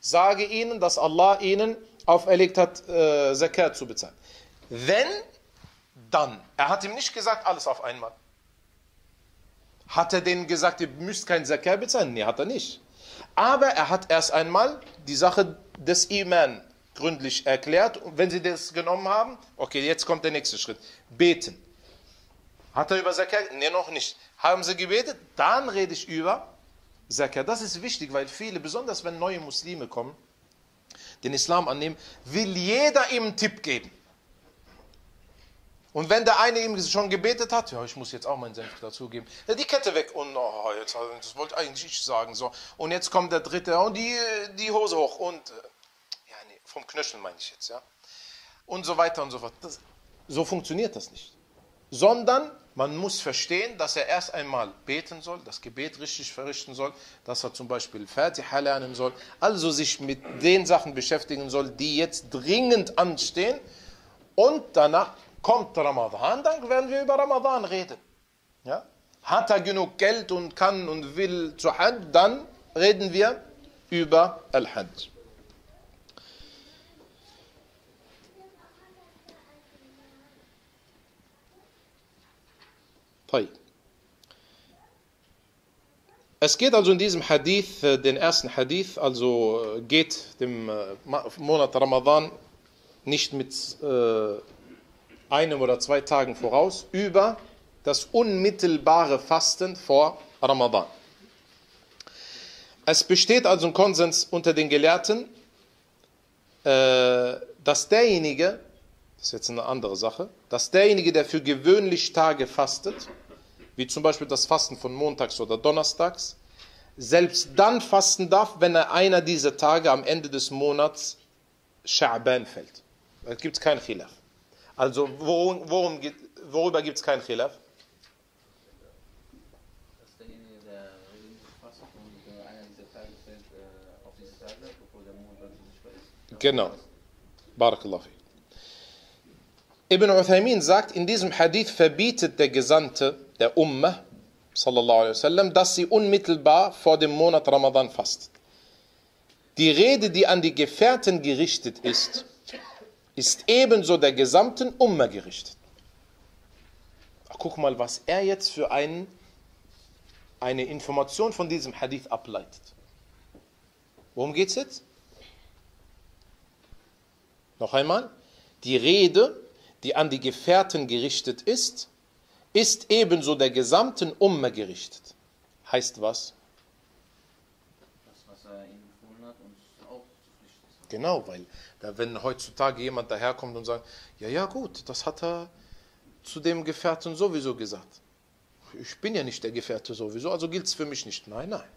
sage ihnen, dass Allah ihnen auferlegt hat, äh, Zakat zu bezahlen. Wenn, dann. Er hat ihm nicht gesagt, alles auf einmal. Hat er denen gesagt, ihr müsst kein Zakat bezahlen? Nee, hat er nicht. Aber er hat erst einmal die Sache des Iman gründlich erklärt. Und wenn sie das genommen haben, okay, jetzt kommt der nächste Schritt. Beten. Hat er über Zakat? Ne, noch nicht. Haben sie gebetet? Dann rede ich über Zakat. Das ist wichtig, weil viele, besonders wenn neue Muslime kommen, den Islam annehmen, will jeder ihm einen Tipp geben. Und wenn der eine ihm schon gebetet hat, ja, ich muss jetzt auch meinen Senf dazugeben, ja, die Kette weg und oh, jetzt, das wollte eigentlich ich sagen. So. Und jetzt kommt der dritte und die, die Hose hoch und ja, nee, vom Knöchel meine ich jetzt. Ja. Und so weiter und so fort. Das, so funktioniert das nicht. Sondern man muss verstehen, dass er erst einmal beten soll, das Gebet richtig verrichten soll, dass er zum Beispiel Fatiha lernen soll, also sich mit den Sachen beschäftigen soll, die jetzt dringend anstehen. Und danach kommt Ramadan, dann werden wir über Ramadan reden. Ja? Hat er genug Geld und kann und will zu Hajj, dann reden wir über Al-Hajj. Es geht also in diesem Hadith, den ersten Hadith, also geht dem Monat Ramadan nicht mit einem oder zwei Tagen voraus, über das unmittelbare Fasten vor Ramadan. Es besteht also ein Konsens unter den Gelehrten, dass derjenige, das ist jetzt eine andere Sache, dass derjenige, der für gewöhnlich Tage fastet, wie zum Beispiel das Fasten von montags oder donnerstags, selbst dann fasten darf, wenn er einer dieser Tage am Ende des Monats Scha'ban fällt. Da gibt es keinen Khilaf. Also worum, worum, worüber gibt es keinen Khilaf? Dass derjenige, der fastet und einer dieser Tage fällt auf diese Tage, bevor der Monat sich fällt. Genau. Barakallahu fiik. Ibn Uthaymin sagt, in diesem Hadith verbietet der Gesandte der Ummah, sallallahu alaihi wasallam, dass sie unmittelbar vor dem Monat Ramadan fastet. Die Rede, die an die Gefährten gerichtet ist, ist ebenso der gesamten Ummah gerichtet. Ach, guck mal, was er jetzt für einen, eine Information von diesem Hadith ableitet. Worum geht es jetzt? Noch einmal. Die Rede, die an die Gefährten gerichtet ist, ist ebenso der gesamten Ummah gerichtet. Heißt was? Das, was er ihnen empfohlen hat, uns auch Genau, weil da, wenn heutzutage jemand daherkommt und sagt, ja, ja gut, das hat er zu dem Gefährten sowieso gesagt. Ich bin ja nicht der Gefährte sowieso, also gilt es für mich nicht. Nein, nein.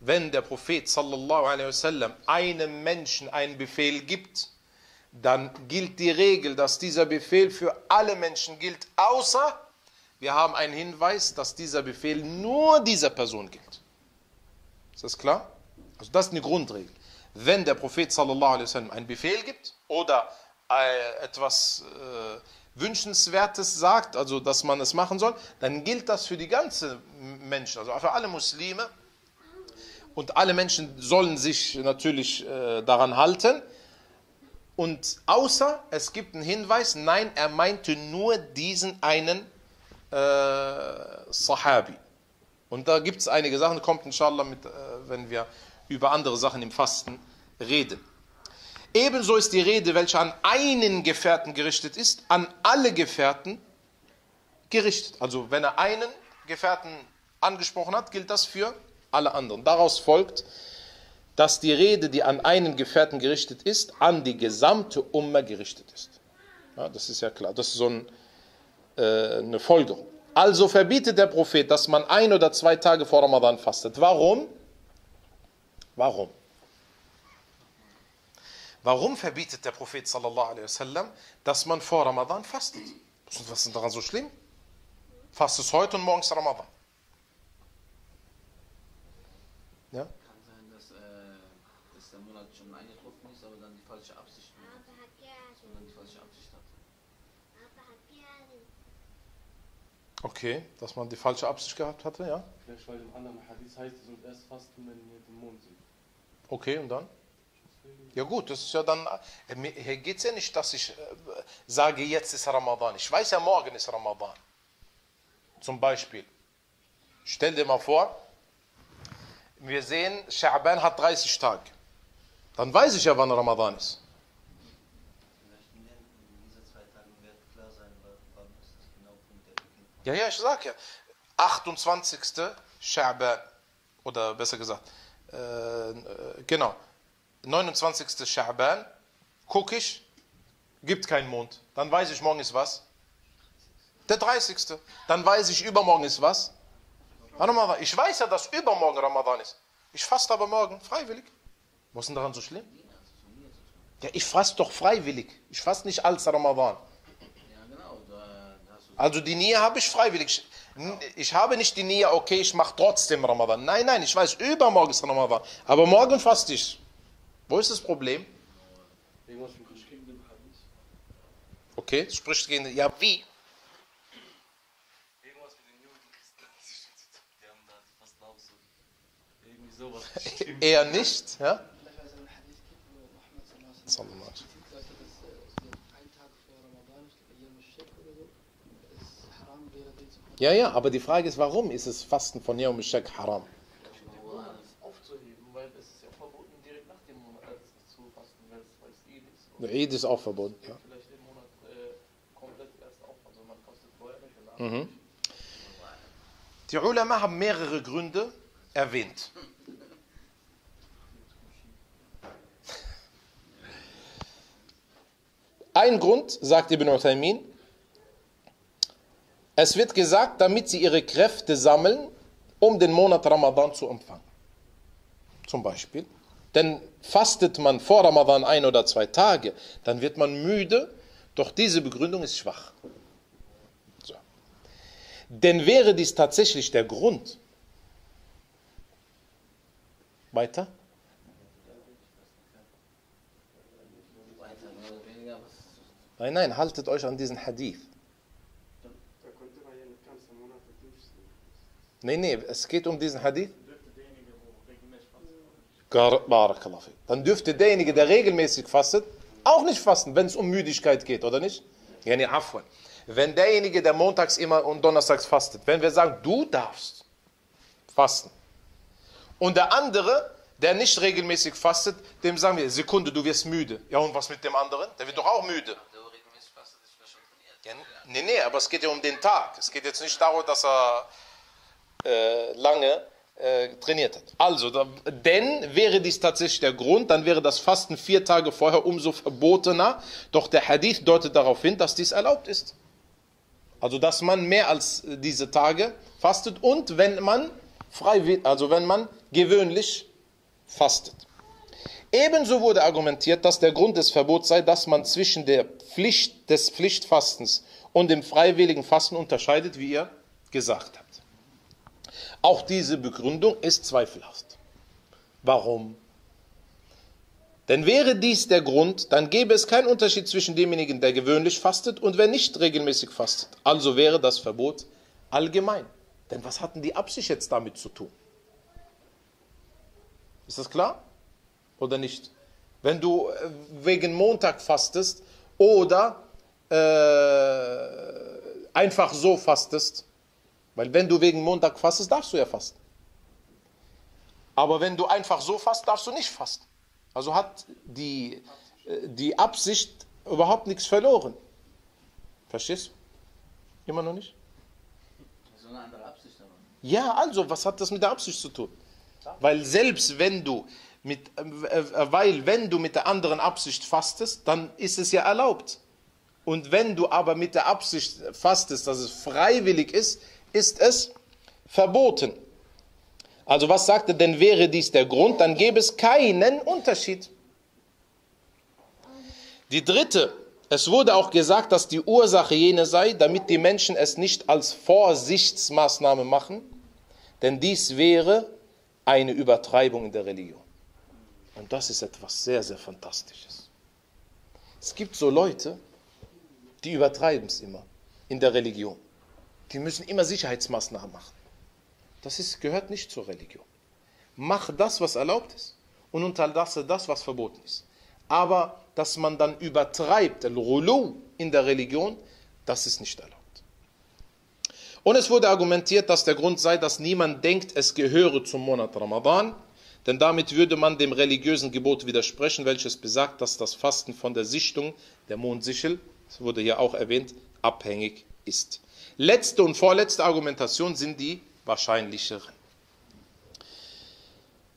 Wenn der Prophet sallallahu alaihi wasallam einem Menschen einen Befehl gibt, dann gilt die Regel, dass dieser Befehl für alle Menschen gilt, außer wir haben einen Hinweis, dass dieser Befehl nur dieser Person gilt. Ist das klar? Also das ist eine Grundregel. Wenn der Prophet sallallahu alaihi wasallam einen Befehl gibt oder etwas äh, Wünschenswertes sagt, also dass man es machen soll, dann gilt das für die ganzen Menschen, also für alle Muslime. Und alle Menschen sollen sich natürlich äh, daran halten. Und außer es gibt einen Hinweis, nein, er meinte nur diesen einen äh, Sahabi. Und da gibt es einige Sachen, kommt inshallah mit, äh, wenn wir über andere Sachen im Fasten reden. Ebenso ist die Rede, welche an einen Gefährten gerichtet ist, an alle Gefährten gerichtet. Also wenn er einen Gefährten angesprochen hat, gilt das für alle anderen. Daraus folgt, dass die Rede, die an einen Gefährten gerichtet ist, an die gesamte Umma gerichtet ist. Ja, das ist ja klar, das ist so ein, äh, eine Folgerung. Also verbietet der Prophet, dass man ein oder zwei Tage vor Ramadan fastet. Warum? Warum? Warum verbietet der Prophet sallallahu alaihi wasallam, dass man vor Ramadan fastet? Was ist daran so schlimm? Fastet heute und morgens Ramadan. Ja? Kann sein, dass, äh, dass der Monat schon eingetroffen ist, aber dann die falsche Absicht hat. Sondern die falsche Absicht hat. Okay, dass man die falsche Absicht gehabt hatte, ja? Vielleicht, weil im anderen Hadith heißt, ihr sollt erst fasten, wenn ihr den Mond seht. Okay, und dann? Ja gut, das ist ja dann, hier geht es ja nicht, dass ich äh, sage, jetzt ist Ramadan. Ich weiß ja, morgen ist Ramadan. Zum Beispiel. Stell dir mal vor, wir sehen, Scha'ban hat dreißig Tage. Dann weiß ich ja, wann Ramadan ist. Ja, ja, ich sage ja. achtundzwanzigsten Scha'ban. Oder besser gesagt, äh, genau. neunundzwanzigsten Scha'ban. Gucke ich, gibt keinen Mond. Dann weiß ich, morgen ist was? Der dreißigste Dann weiß ich, übermorgen ist was? Ich weiß ja, dass übermorgen Ramadan ist. Ich faste aber morgen freiwillig. Was ist denn daran so schlimm? Ja, ich faste doch freiwillig. Ich faste nicht als Ramadan. Also die Nia habe ich freiwillig. Ich habe nicht die Nia, okay, ich mache trotzdem Ramadan. Nein, nein, ich weiß, übermorgen ist Ramadan. Aber morgen faste ich. Wo ist das Problem? Okay, spricht gegen den. Ja, wie? Eher nicht, ja? Ja, ja, aber die Frage ist, warum ist es Fasten von Yawm al-Shak haram? Der Eid ist auch verboten, ja. Mhm. Die Ulama haben mehrere Gründe erwähnt. Ein Grund, sagt Ibn Uthaymin, es wird gesagt, damit sie ihre Kräfte sammeln, um den Monat Ramadan zu empfangen. Zum Beispiel. Denn fastet man vor Ramadan ein oder zwei Tage, dann wird man müde, doch diese Begründung ist schwach. So. Denn wäre dies tatsächlich der Grund, weiter? Nein, nein, haltet euch an diesen Hadith. Nein, nein, es geht um diesen Hadith. Dann dürfte derjenige, der regelmäßig fastet, auch nicht fasten, wenn es um Müdigkeit geht, oder nicht? Ja, nee, afwan. Wenn derjenige, der montags immer und donnerstags fastet, wenn wir sagen, du darfst fasten. Und der andere, der nicht regelmäßig fastet, dem sagen wir, Sekunde, du wirst müde. Ja, und was mit dem anderen? Der wird doch auch müde. Ja, nee, nee, aber es geht ja um den Tag. Es geht jetzt nicht darum, dass er äh, lange äh, trainiert hat. Also, da, denn wäre dies tatsächlich der Grund, dann wäre das Fasten vier Tage vorher umso verbotener. Doch der Hadith deutet darauf hin, dass dies erlaubt ist. Also, dass man mehr als diese Tage fastet und wenn man frei wird, also wenn man gewöhnlich fastet. Ebenso wurde argumentiert, dass der Grund des Verbots sei, dass man zwischen der Pflicht des Pflichtfastens und dem freiwilligen Fasten unterscheidet, wie ihr gesagt habt. Auch diese Begründung ist zweifelhaft. Warum? Denn wäre dies der Grund, dann gäbe es keinen Unterschied zwischen demjenigen, der gewöhnlich fastet und wer nicht regelmäßig fastet. Also wäre das Verbot allgemein. Denn was hatten die Absicht jetzt damit zu tun? Ist das klar? Oder nicht? Wenn du wegen Montag fastest oder äh, einfach so fastest, weil wenn du wegen Montag fastest, darfst du ja fasten. Aber wenn du einfach so fastest, darfst du nicht fasten. Also hat die, die Absicht überhaupt nichts verloren. Verstehst du? Immer noch nicht? So eine andere Absicht. Ja, also, was hat das mit der Absicht zu tun? Weil selbst wenn du mit, äh, weil wenn du mit der anderen Absicht fastest, dann ist es ja erlaubt. Und wenn du aber mit der Absicht fastest, dass es freiwillig ist, ist es verboten. Also was sagt er, denn wäre dies der Grund, dann gäbe es keinen Unterschied. Die dritte, es wurde auch gesagt, dass die Ursache jene sei, damit die Menschen es nicht als Vorsichtsmaßnahme machen, denn dies wäre eine Übertreibung in der Religion. Und das ist etwas sehr, sehr Fantastisches. Es gibt so Leute, die übertreiben es immer in der Religion. Die müssen immer Sicherheitsmaßnahmen machen. Das ist, gehört nicht zur Religion. Mach das, was erlaubt ist und unterlasse das, was verboten ist. Aber, dass man dann übertreibt, Al-Ghulu in der Religion, das ist nicht erlaubt. Und es wurde argumentiert, dass der Grund sei, dass niemand denkt, es gehöre zum Monat Ramadan, denn damit würde man dem religiösen Gebot widersprechen, welches besagt, dass das Fasten von der Sichtung der Mondsichel, das wurde hier auch erwähnt, abhängig ist. Letzte und vorletzte Argumentation sind die wahrscheinlicheren.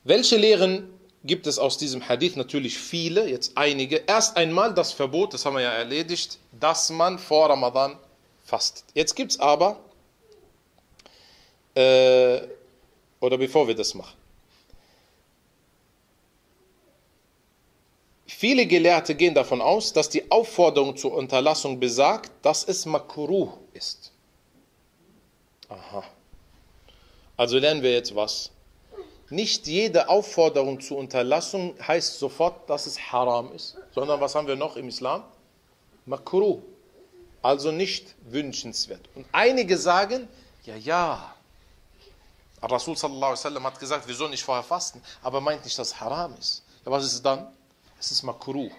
Welche Lehren gibt es aus diesem Hadith? Natürlich viele, jetzt einige. Erst einmal das Verbot, das haben wir ja erledigt, dass man vor Ramadan fastet. Jetzt gibt es aber, äh, oder bevor wir das machen, viele Gelehrte gehen davon aus, dass die Aufforderung zur Unterlassung besagt, dass es makruh ist. Aha. Also lernen wir jetzt was. Nicht jede Aufforderung zur Unterlassung heißt sofort, dass es haram ist, sondern was haben wir noch im Islam? Makruh. Also nicht wünschenswert. Und einige sagen, ja, ja. Rasul sallallahu alaihi wasallam hat gesagt, wir sollen nicht vorher fasten, aber meint nicht, dass es haram ist. Ja, was ist es dann? Es ist makruh.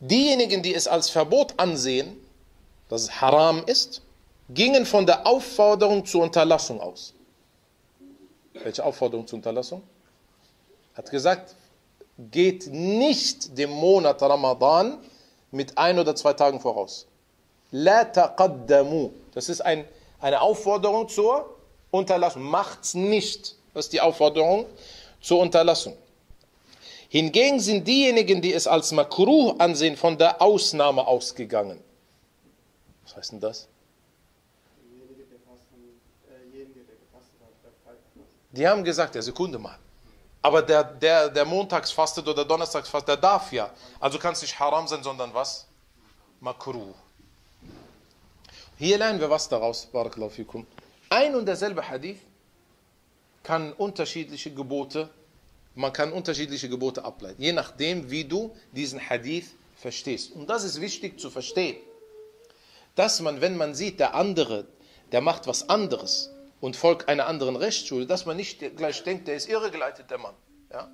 Diejenigen, die es als Verbot ansehen, dass es haram ist, gingen von der Aufforderung zur Unterlassung aus. Welche Aufforderung zur Unterlassung? Hat gesagt, geht nicht dem Monat Ramadan mit ein oder zwei Tagen voraus. La taqaddamu. Das ist ein, eine Aufforderung zur Unterlassung. Macht's nicht. Das ist die Aufforderung zur Unterlassung. Hingegen sind diejenigen, die es als makruh ansehen, von der Ausnahme ausgegangen. Was heißt denn das? Die haben gesagt, ja, Sekunde mal. Aber der, der, der montags fastet oder donnerstags fastet, der darf ja. Also kann es nicht haram sein, sondern was? Makruh. Hier lernen wir was daraus. Barakallahu fikum. Ein und derselbe Hadith kann unterschiedliche Gebote, man kann unterschiedliche Gebote ableiten, je nachdem, wie du diesen Hadith verstehst. Und das ist wichtig zu verstehen, dass man, wenn man sieht, der andere, der macht was anderes und folgt einer anderen Rechtsschule, dass man nicht gleich denkt, der ist irregeleitet, der Mann, ja?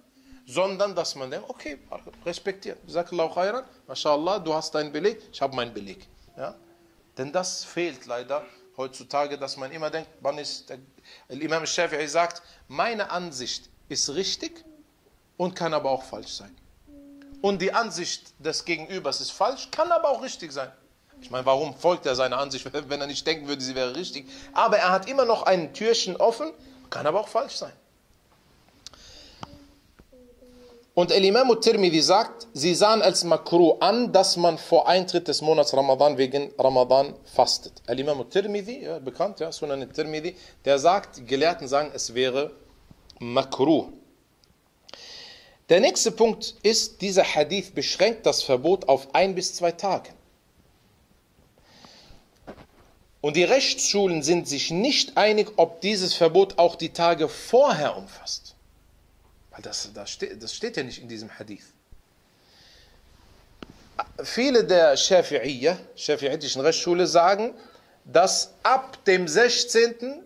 Sondern, dass man denkt, okay, respektiert, Jazakallahu khairan, mashallah, du hast deinen Beleg, ich habe meinen Beleg, ja? Denn das fehlt leider heutzutage, dass man immer denkt, wann ist der Al Imam al-Shafi'i sagt, meine Ansicht ist richtig und kann aber auch falsch sein. Und die Ansicht des Gegenübers ist falsch, kann aber auch richtig sein. Ich meine, warum folgt er seiner Ansicht, wenn er nicht denken würde, sie wäre richtig? Aber er hat immer noch ein Türchen offen, kann aber auch falsch sein. Und Al Imam al-Tirmidhi sagt, sie sahen als Makruh an, dass man vor Eintritt des Monats Ramadan wegen Ramadan fastet. Al Imam al-Tirmidhi, ja, bekannt, ja, Sunan al-Tirmidhi, der sagt, Gelehrten sagen, es wäre Makruh. Der nächste Punkt ist, dieser Hadith beschränkt das Verbot auf ein bis zwei Tage. Und die Rechtsschulen sind sich nicht einig, ob dieses Verbot auch die Tage vorher umfasst. Weil das, das, steht, das steht ja nicht in diesem Hadith. Viele der Schafi'iyya, schafi'itischen Rechtsschule sagen, dass ab dem sechzehnten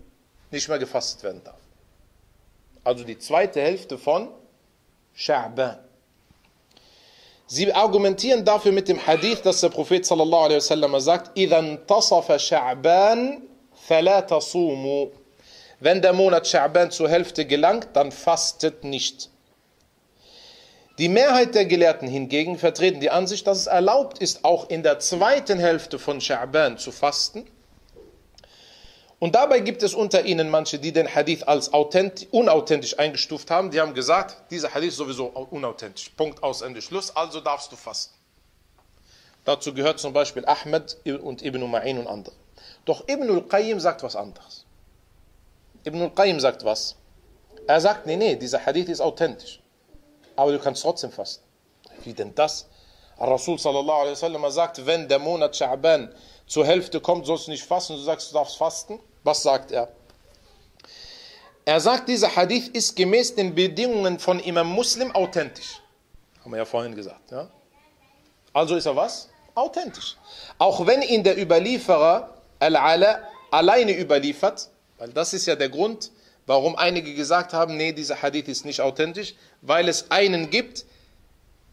nicht mehr gefastet werden darf. Also die zweite Hälfte von Scha'ban. Sie argumentieren dafür mit dem Hadith, dass der Prophet sallallahu alaihi wasallam sagt: "Idhan tasafa Scha'ban, fala tasumu." Wenn der Monat Scha'ban zur Hälfte gelangt, dann fastet nicht. Die Mehrheit der Gelehrten hingegen vertreten die Ansicht, dass es erlaubt ist, auch in der zweiten Hälfte von Scha'ban zu fasten. Und dabei gibt es unter ihnen manche, die den Hadith als unauthentisch eingestuft haben. Die haben gesagt, dieser Hadith ist sowieso unauthentisch. Punkt, aus, Ende, Schluss. Also darfst du fasten. Dazu gehört zum Beispiel Ahmad und Ibn Ma'in und andere. Doch Ibn al-Qayyim sagt was anderes. Ibn al-Qayyim sagt was? Er sagt, nee, nee, dieser Hadith ist authentisch. Aber du kannst trotzdem fasten. Wie denn das? Rasul sallallahu alaihi wasallam sagt, wenn der Monat Scha'ban zur Hälfte kommt, sollst du nicht fasten. Du sagst, du darfst fasten. Was sagt er? Er sagt, dieser Hadith ist gemäß den Bedingungen von Imam Muslim authentisch. Haben wir ja vorhin gesagt. Ja? Also ist er was? Authentisch. Auch wenn ihn der Überlieferer Al-Ala alleine überliefert, weil das ist ja der Grund, warum einige gesagt haben, nee, dieser Hadith ist nicht authentisch, weil es einen gibt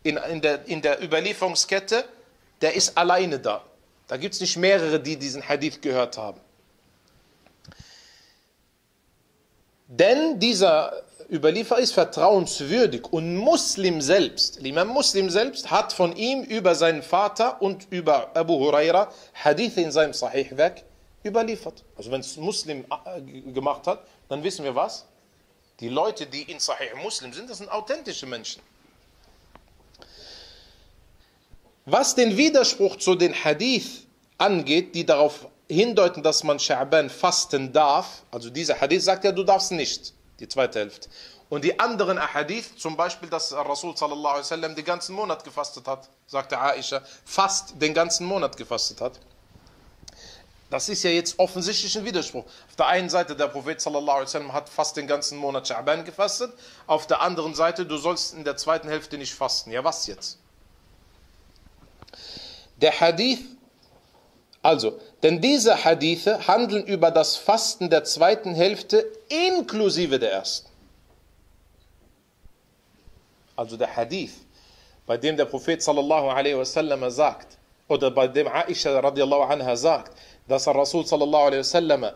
in, in, der, in der Überlieferungskette, der ist alleine da. Da gibt es nicht mehrere, die diesen Hadith gehört haben. Denn dieser Überlieferer ist vertrauenswürdig und Muslim selbst, Imam Muslim selbst hat von ihm über seinen Vater und über Abu Huraira Hadithe in seinem Sahih-Werk überliefert. Also wenn es Muslim gemacht hat, dann wissen wir was? Die Leute, die in Sahih Muslim sind, das sind authentische Menschen. Was den Widerspruch zu den Hadith angeht, die darauf hindeuten, dass man Scha'ban fasten darf, also dieser Hadith sagt ja, du darfst nicht, die zweite Hälfte. Und die anderen Ahadith, zum Beispiel, dass Rasul sallallahu alaihi wasallam den ganzen Monat gefastet hat, sagte Aisha, fast den ganzen Monat gefastet hat. Das ist ja jetzt offensichtlich ein Widerspruch. Auf der einen Seite, der Prophet sallallahu alaihi wasallam hat fast den ganzen Monat Scha'ban gefastet, auf der anderen Seite, du sollst in der zweiten Hälfte nicht fasten. Ja, was jetzt? Der Hadith, also, denn diese Hadithe handeln über das Fasten der zweiten Hälfte inklusive der ersten. Also der Hadith, bei dem der Prophet sallallahu alaihi wasallam sagt, oder bei dem Aisha radiallahu anha sagt, dass der Rasul sallallahu alaihi wasallam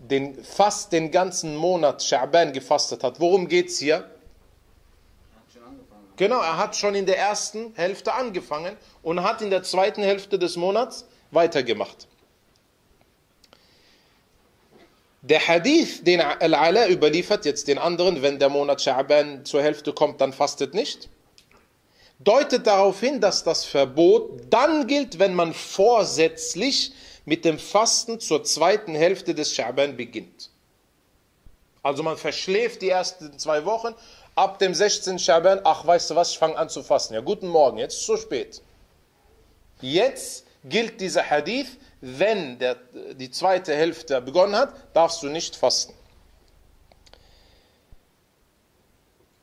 den, fast den ganzen Monat Scha'ban gefastet hat. Worum geht es hier? Genau, er hat schon in der ersten Hälfte angefangen und hat in der zweiten Hälfte des Monats weitergemacht. Der Hadith, den Al-Ala überliefert, jetzt den anderen, wenn der Monat Scha'ban zur Hälfte kommt, dann fastet nicht, deutet darauf hin, dass das Verbot dann gilt, wenn man vorsätzlich mit dem Fasten zur zweiten Hälfte des Scha'ban beginnt. Also man verschläft die ersten zwei Wochen. Ab dem sechzehnten Scha'ban, ach, weißt du was, ich fange an zu fasten. Ja, guten Morgen, jetzt ist es zu spät. Jetzt gilt dieser Hadith, wenn der, die zweite Hälfte begonnen hat, darfst du nicht fasten.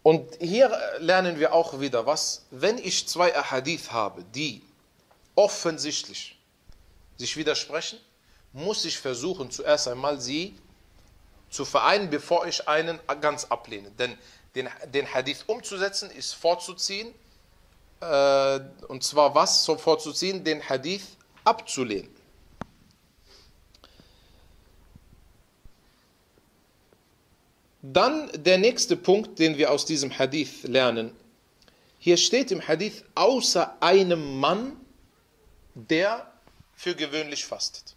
Und hier lernen wir auch wieder was. Wenn ich zwei Ahadith habe, die offensichtlich sich widersprechen, muss ich versuchen, zuerst einmal sie zu vereinen, bevor ich einen ganz ablehne. Denn Den, den Hadith umzusetzen, ist vorzuziehen, äh, und zwar was so vorzuziehen? Den Hadith abzulehnen. Dann der nächste Punkt, den wir aus diesem Hadith lernen. Hier steht im Hadith, außer einem Mann, der für gewöhnlich fastet.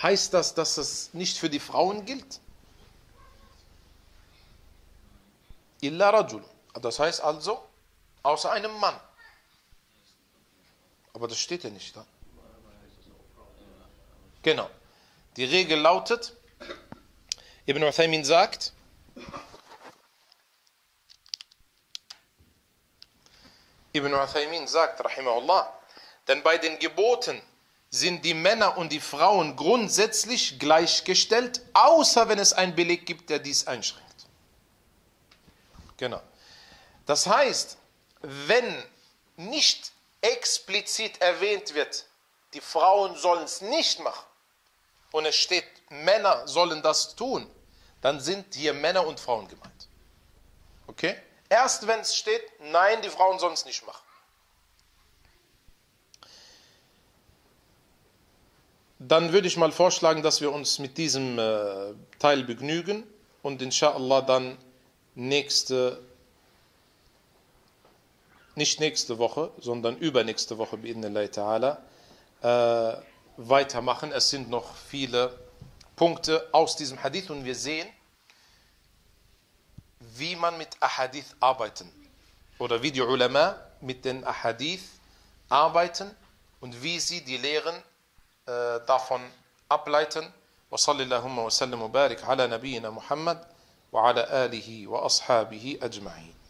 Heißt das, dass es nicht für die Frauen gilt? Illa rajul. Das heißt also, außer einem Mann. Aber das steht ja nicht da. Genau. Die Regel lautet, Ibn Uthaymin sagt, Ibn Uthaymin sagt, rahimahullah, denn bei den Geboten sind die Männer und die Frauen grundsätzlich gleichgestellt, außer wenn es einen Beleg gibt, der dies einschränkt. Genau. Das heißt, wenn nicht explizit erwähnt wird, die Frauen sollen es nicht machen, und es steht, Männer sollen das tun, dann sind hier Männer und Frauen gemeint. Okay? Erst wenn es steht, nein, die Frauen sollen es nicht machen. Dann würde ich mal vorschlagen, dass wir uns mit diesem äh, Teil begnügen und inshallah dann nächste, nicht nächste Woche, sondern übernächste Woche bi'idhnillahi ta'ala, äh, weitermachen. Es sind noch viele Punkte aus diesem Hadith und wir sehen, wie man mit Ahadith arbeiten oder wie die Ulama mit den Ahadith arbeiten und wie sie die Lehren äh, davon ableiten. Wa sallallahu wa sallam wa barik ala nabiyyina Muhammad wa ala alihi wa ashabihi ajma'in.